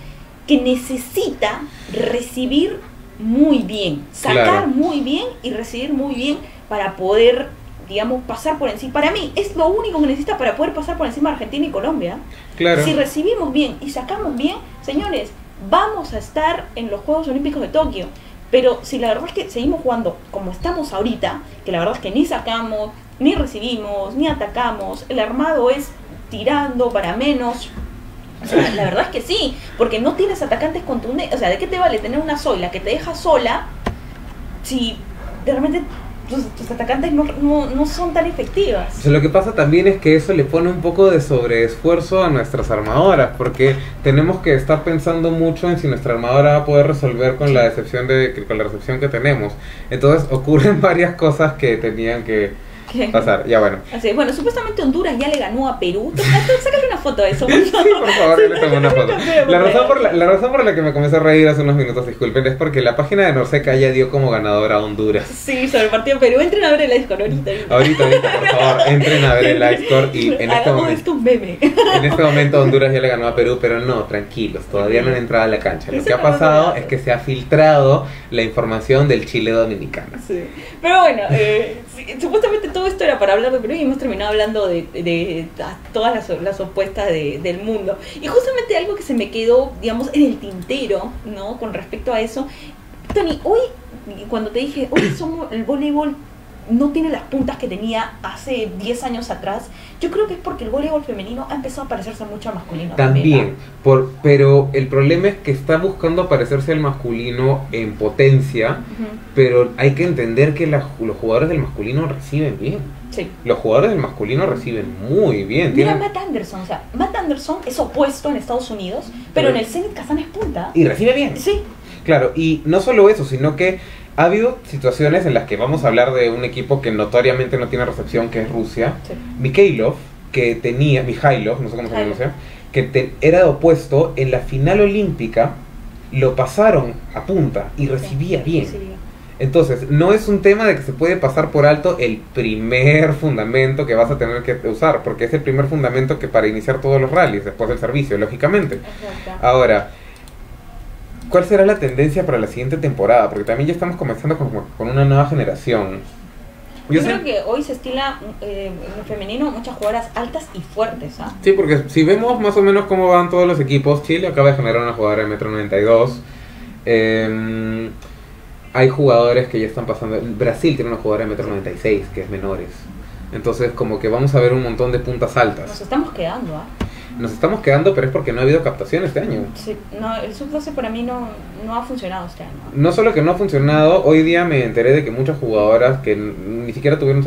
que necesita recibir muy bien, sacar muy bien y recibir muy bien para poder, digamos, pasar por encima. Para mí es lo único que necesita para poder pasar por encima de Argentina y Colombia. Claro. Si recibimos bien y sacamos bien, señores, vamos a estar en los Juegos Olímpicos de Tokio. Pero si la verdad es que seguimos jugando como estamos ahorita, que la verdad es que ni sacamos, ni recibimos, ni atacamos, el armado es tirando para menos, O sea, la verdad es que sí, porque no tienes atacantes contundentes. O sea, ¿de qué te vale tener una Zoila que te deja sola si realmente tus atacantes no son tan efectivas? O sea, lo que pasa también es que eso le pone un poco de sobreesfuerzo a nuestras armadoras, porque tenemos que estar pensando mucho en si nuestra armadora va a poder resolver con la recepción que tenemos. Entonces ocurren varias cosas que tenían que pasar. Ya, bueno. Así, bueno, supuestamente Honduras ya le ganó a Perú. Sácale una foto de eso. Sí, por favor, yo le tomo una foto. La razón por la que me comencé a reír hace unos minutos, disculpen, es porque la página de NORCECA ya dio como ganadora a Honduras. Sí, sobre el partido Perú. Entren a ver el Ice Core ahorita. Ahorita, por favor, entren a ver el Ice Core y en este momento... un meme. En este momento Honduras ya le ganó a Perú, pero no, tranquilos, todavía no han entrado a la cancha. Lo que ha pasado es que se ha filtrado la información del Chile dominicano. Sí. Pero bueno, supuestamente todo esto era para hablar de Perú y hemos terminado hablando de todas las opuestas del mundo. Y justamente algo que se me quedó, digamos, en el tintero, ¿no? Con respecto a eso, Tony, hoy, cuando te dije, hoy el voleibol no tiene las puntas que tenía hace 10 años atrás, yo creo que es porque el voleibol femenino ha empezado a parecerse mucho al masculino. También, pero el problema es que está buscando parecerse al masculino en potencia, pero hay que entender que los jugadores del masculino reciben bien. Sí. Los jugadores del masculino reciben muy bien. Mira, Matt Anderson, o sea, Matt Anderson es opuesto en Estados Unidos, pero en el Zenit Kazán es punta. Y recibe bien. Sí. Claro, y no solo eso, sino que ha habido situaciones en las que vamos a hablar de un equipo que notoriamente no tiene recepción, que es Rusia. Sí. Mikhailov, no sé cómo se pronuncia, que era opuesto en la final olímpica, lo pasaron a punta y recibía bien. Entonces, no es un tema de que se puede pasar por alto el primer fundamento que vas a tener que usar, porque es el primer fundamento que para iniciar todos los rallies, después del servicio, lógicamente. Exacto. Ahora, ¿cuál será la tendencia para la siguiente temporada? Porque también ya estamos comenzando con una nueva generación. Yo creo que hoy se estila en el femenino muchas jugadoras altas y fuertes, ¿ah? Sí, porque si vemos más o menos cómo van todos los equipos, Chile acaba de generar una jugadora de 1,92 m. Hay jugadores que ya están pasando. Brasil tiene una jugadora de 1,96 m, que es menores. Entonces, como que vamos a ver un montón de puntas altas. Nos estamos quedando, ¿ah? Nos estamos quedando, pero es porque no ha habido captación este año. Sí, no, el sub-12 para mí no ha funcionado este año. No solo que no ha funcionado, hoy día me enteré de que muchas jugadoras que ni siquiera tuvieron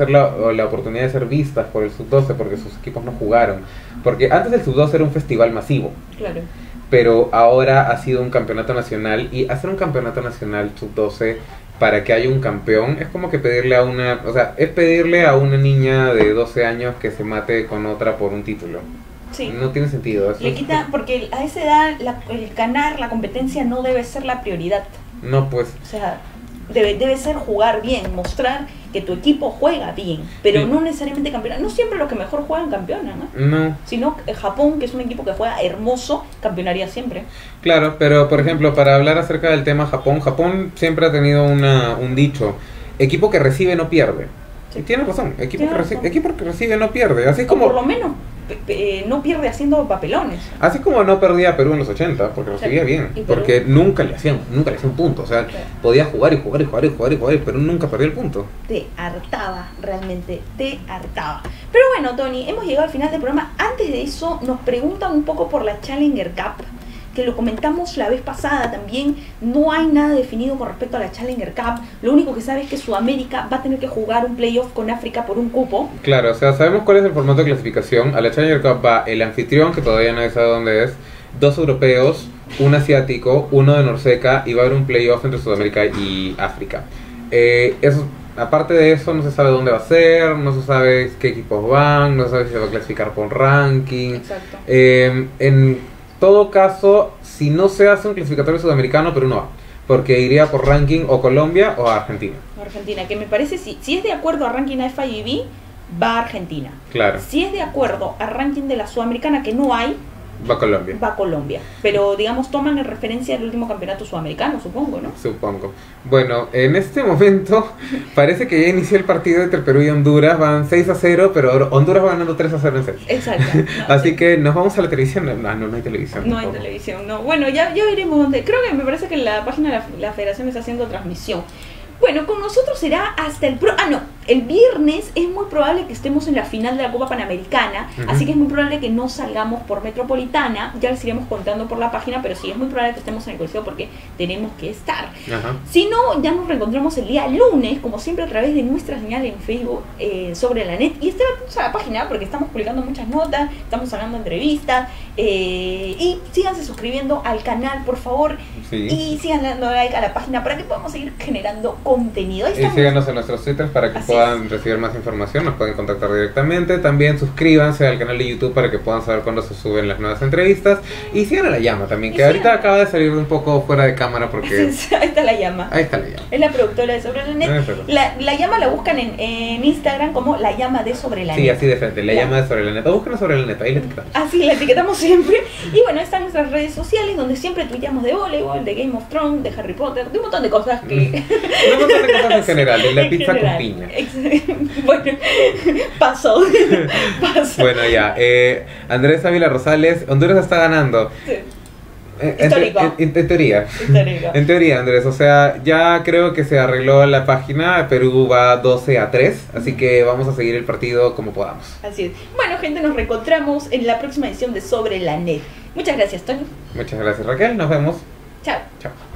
la oportunidad de ser vistas por el sub-12 porque sus equipos no jugaron. Porque antes el sub-12 era un festival masivo. Claro. Pero ahora ha sido un campeonato nacional, y hacer un campeonato nacional sub-12 para que haya un campeón es como que pedirle a una... O sea, es pedirle a una niña de 12 años que se mate con otra por un título. Sí. No tiene sentido eso. Le quita, porque a esa edad el ganar la competencia no debe ser la prioridad. No, pues. O sea, debe ser jugar bien, mostrar que tu equipo juega bien, pero no necesariamente campeona. No siempre los que mejor juegan campeonan, ¿no? No. Sino Japón, que es un equipo que juega hermoso, campeonaría siempre. Claro, pero por ejemplo, para hablar acerca del tema Japón, Japón siempre ha tenido un dicho: equipo que recibe no pierde. Sí. Y tiene razón, equipo que recibe no pierde. Así como, por lo menos, no pierde haciendo papelones. Así como no perdía Perú en los 80, porque recibía bien, porque nunca le hacían punto. O sea, podía jugar y jugar y jugar y jugar y jugar, pero nunca perdió el punto. Te hartaba, realmente te hartaba. Pero bueno, Tony, hemos llegado al final del programa. Antes de eso, nos preguntan un poco por la Challenger Cup, que lo comentamos la vez pasada también. No hay nada definido con respecto a la Challenger Cup. Lo único que sabe es que Sudamérica va a tener que jugar un playoff con África por un cupo. Claro, o sea, sabemos cuál es el formato de clasificación. A la Challenger Cup va el anfitrión, que todavía nadie sabe dónde es, 2 europeos, un asiático, uno de Norceca, y va a haber un playoff entre Sudamérica y África. Eso, aparte de eso, no se sabe dónde va a ser, no se sabe qué equipos van, no se sabe si se va a clasificar por ranking. Exacto. Todo caso, si no se hace un clasificatorio sudamericano, Perú no va, porque iría por ranking o Colombia o Argentina. Argentina, que me parece, si es de acuerdo a ranking AFIB, va a Argentina. Claro. Si es de acuerdo a ranking de la Sudamericana, que no hay, va a Colombia. Pero, digamos, toman en referencia el último campeonato sudamericano, supongo, ¿no? Supongo. Bueno, en este momento parece que ya inició el partido entre Perú y Honduras. Van 6-0, pero Honduras va ganando 3-0 en 6. Exacto. No, Así que nos vamos a la televisión. No hay televisión. No hay televisión, no. Bueno, ya veremos dónde. Creo que me parece que la página de la Federación está haciendo transmisión. Bueno, con nosotros será hasta el... Ah, no. El viernes es muy probable que estemos en la final de la Copa Panamericana, así que es muy probable que no salgamos por Metropolitana, ya les iremos contando por la página, pero sí, es muy probable que estemos en el Coliseo porque tenemos que estar. Si no, ya nos reencontramos el día lunes, como siempre, a través de nuestra señal en Facebook, Sobre la Net, y estén atentos a la página porque estamos publicando muchas notas, estamos hablando de entrevistas, y síganse suscribiendo al canal, por favor, y sigan dando like a la página para que podamos seguir generando contenido. Y síganos en nuestros Twitter para que puedan recibir más información, nos pueden contactar directamente. También suscríbanse al canal de YouTube para que puedan saber cuándo se suben las nuevas entrevistas. Y sigan a La Llama también, que ahorita acaba de salir un poco fuera de cámara porque... Ahí está La Llama. Ahí está La Llama. Es la productora de Sobre la Net. La Llama la buscan en Instagram como La Llama de Sobre la Net. Sí, así de frente, La Llama de Sobre la Net. O buscan Sobre la Net, ahí la etiquetamos. Así la etiquetamos siempre. Y bueno, están nuestras redes sociales donde siempre tuiteamos de voleibol, de Game of Thrones, de Harry Potter, de un montón de cosas que... un montón de cosas en general, de la pizza con piña. Bueno, pasó. Bueno, ya. Andrés Ávila Rosales, Honduras está ganando. Sí. En teoría, Andrés, o sea, ya creo que se arregló la página. Perú va 12-3, así que vamos a seguir el partido como podamos. Así es. Bueno, gente, nos reencontramos en la próxima edición de Sobre la Net. Muchas gracias, Tony. Muchas gracias, Raquel, nos vemos. Chao. Chao.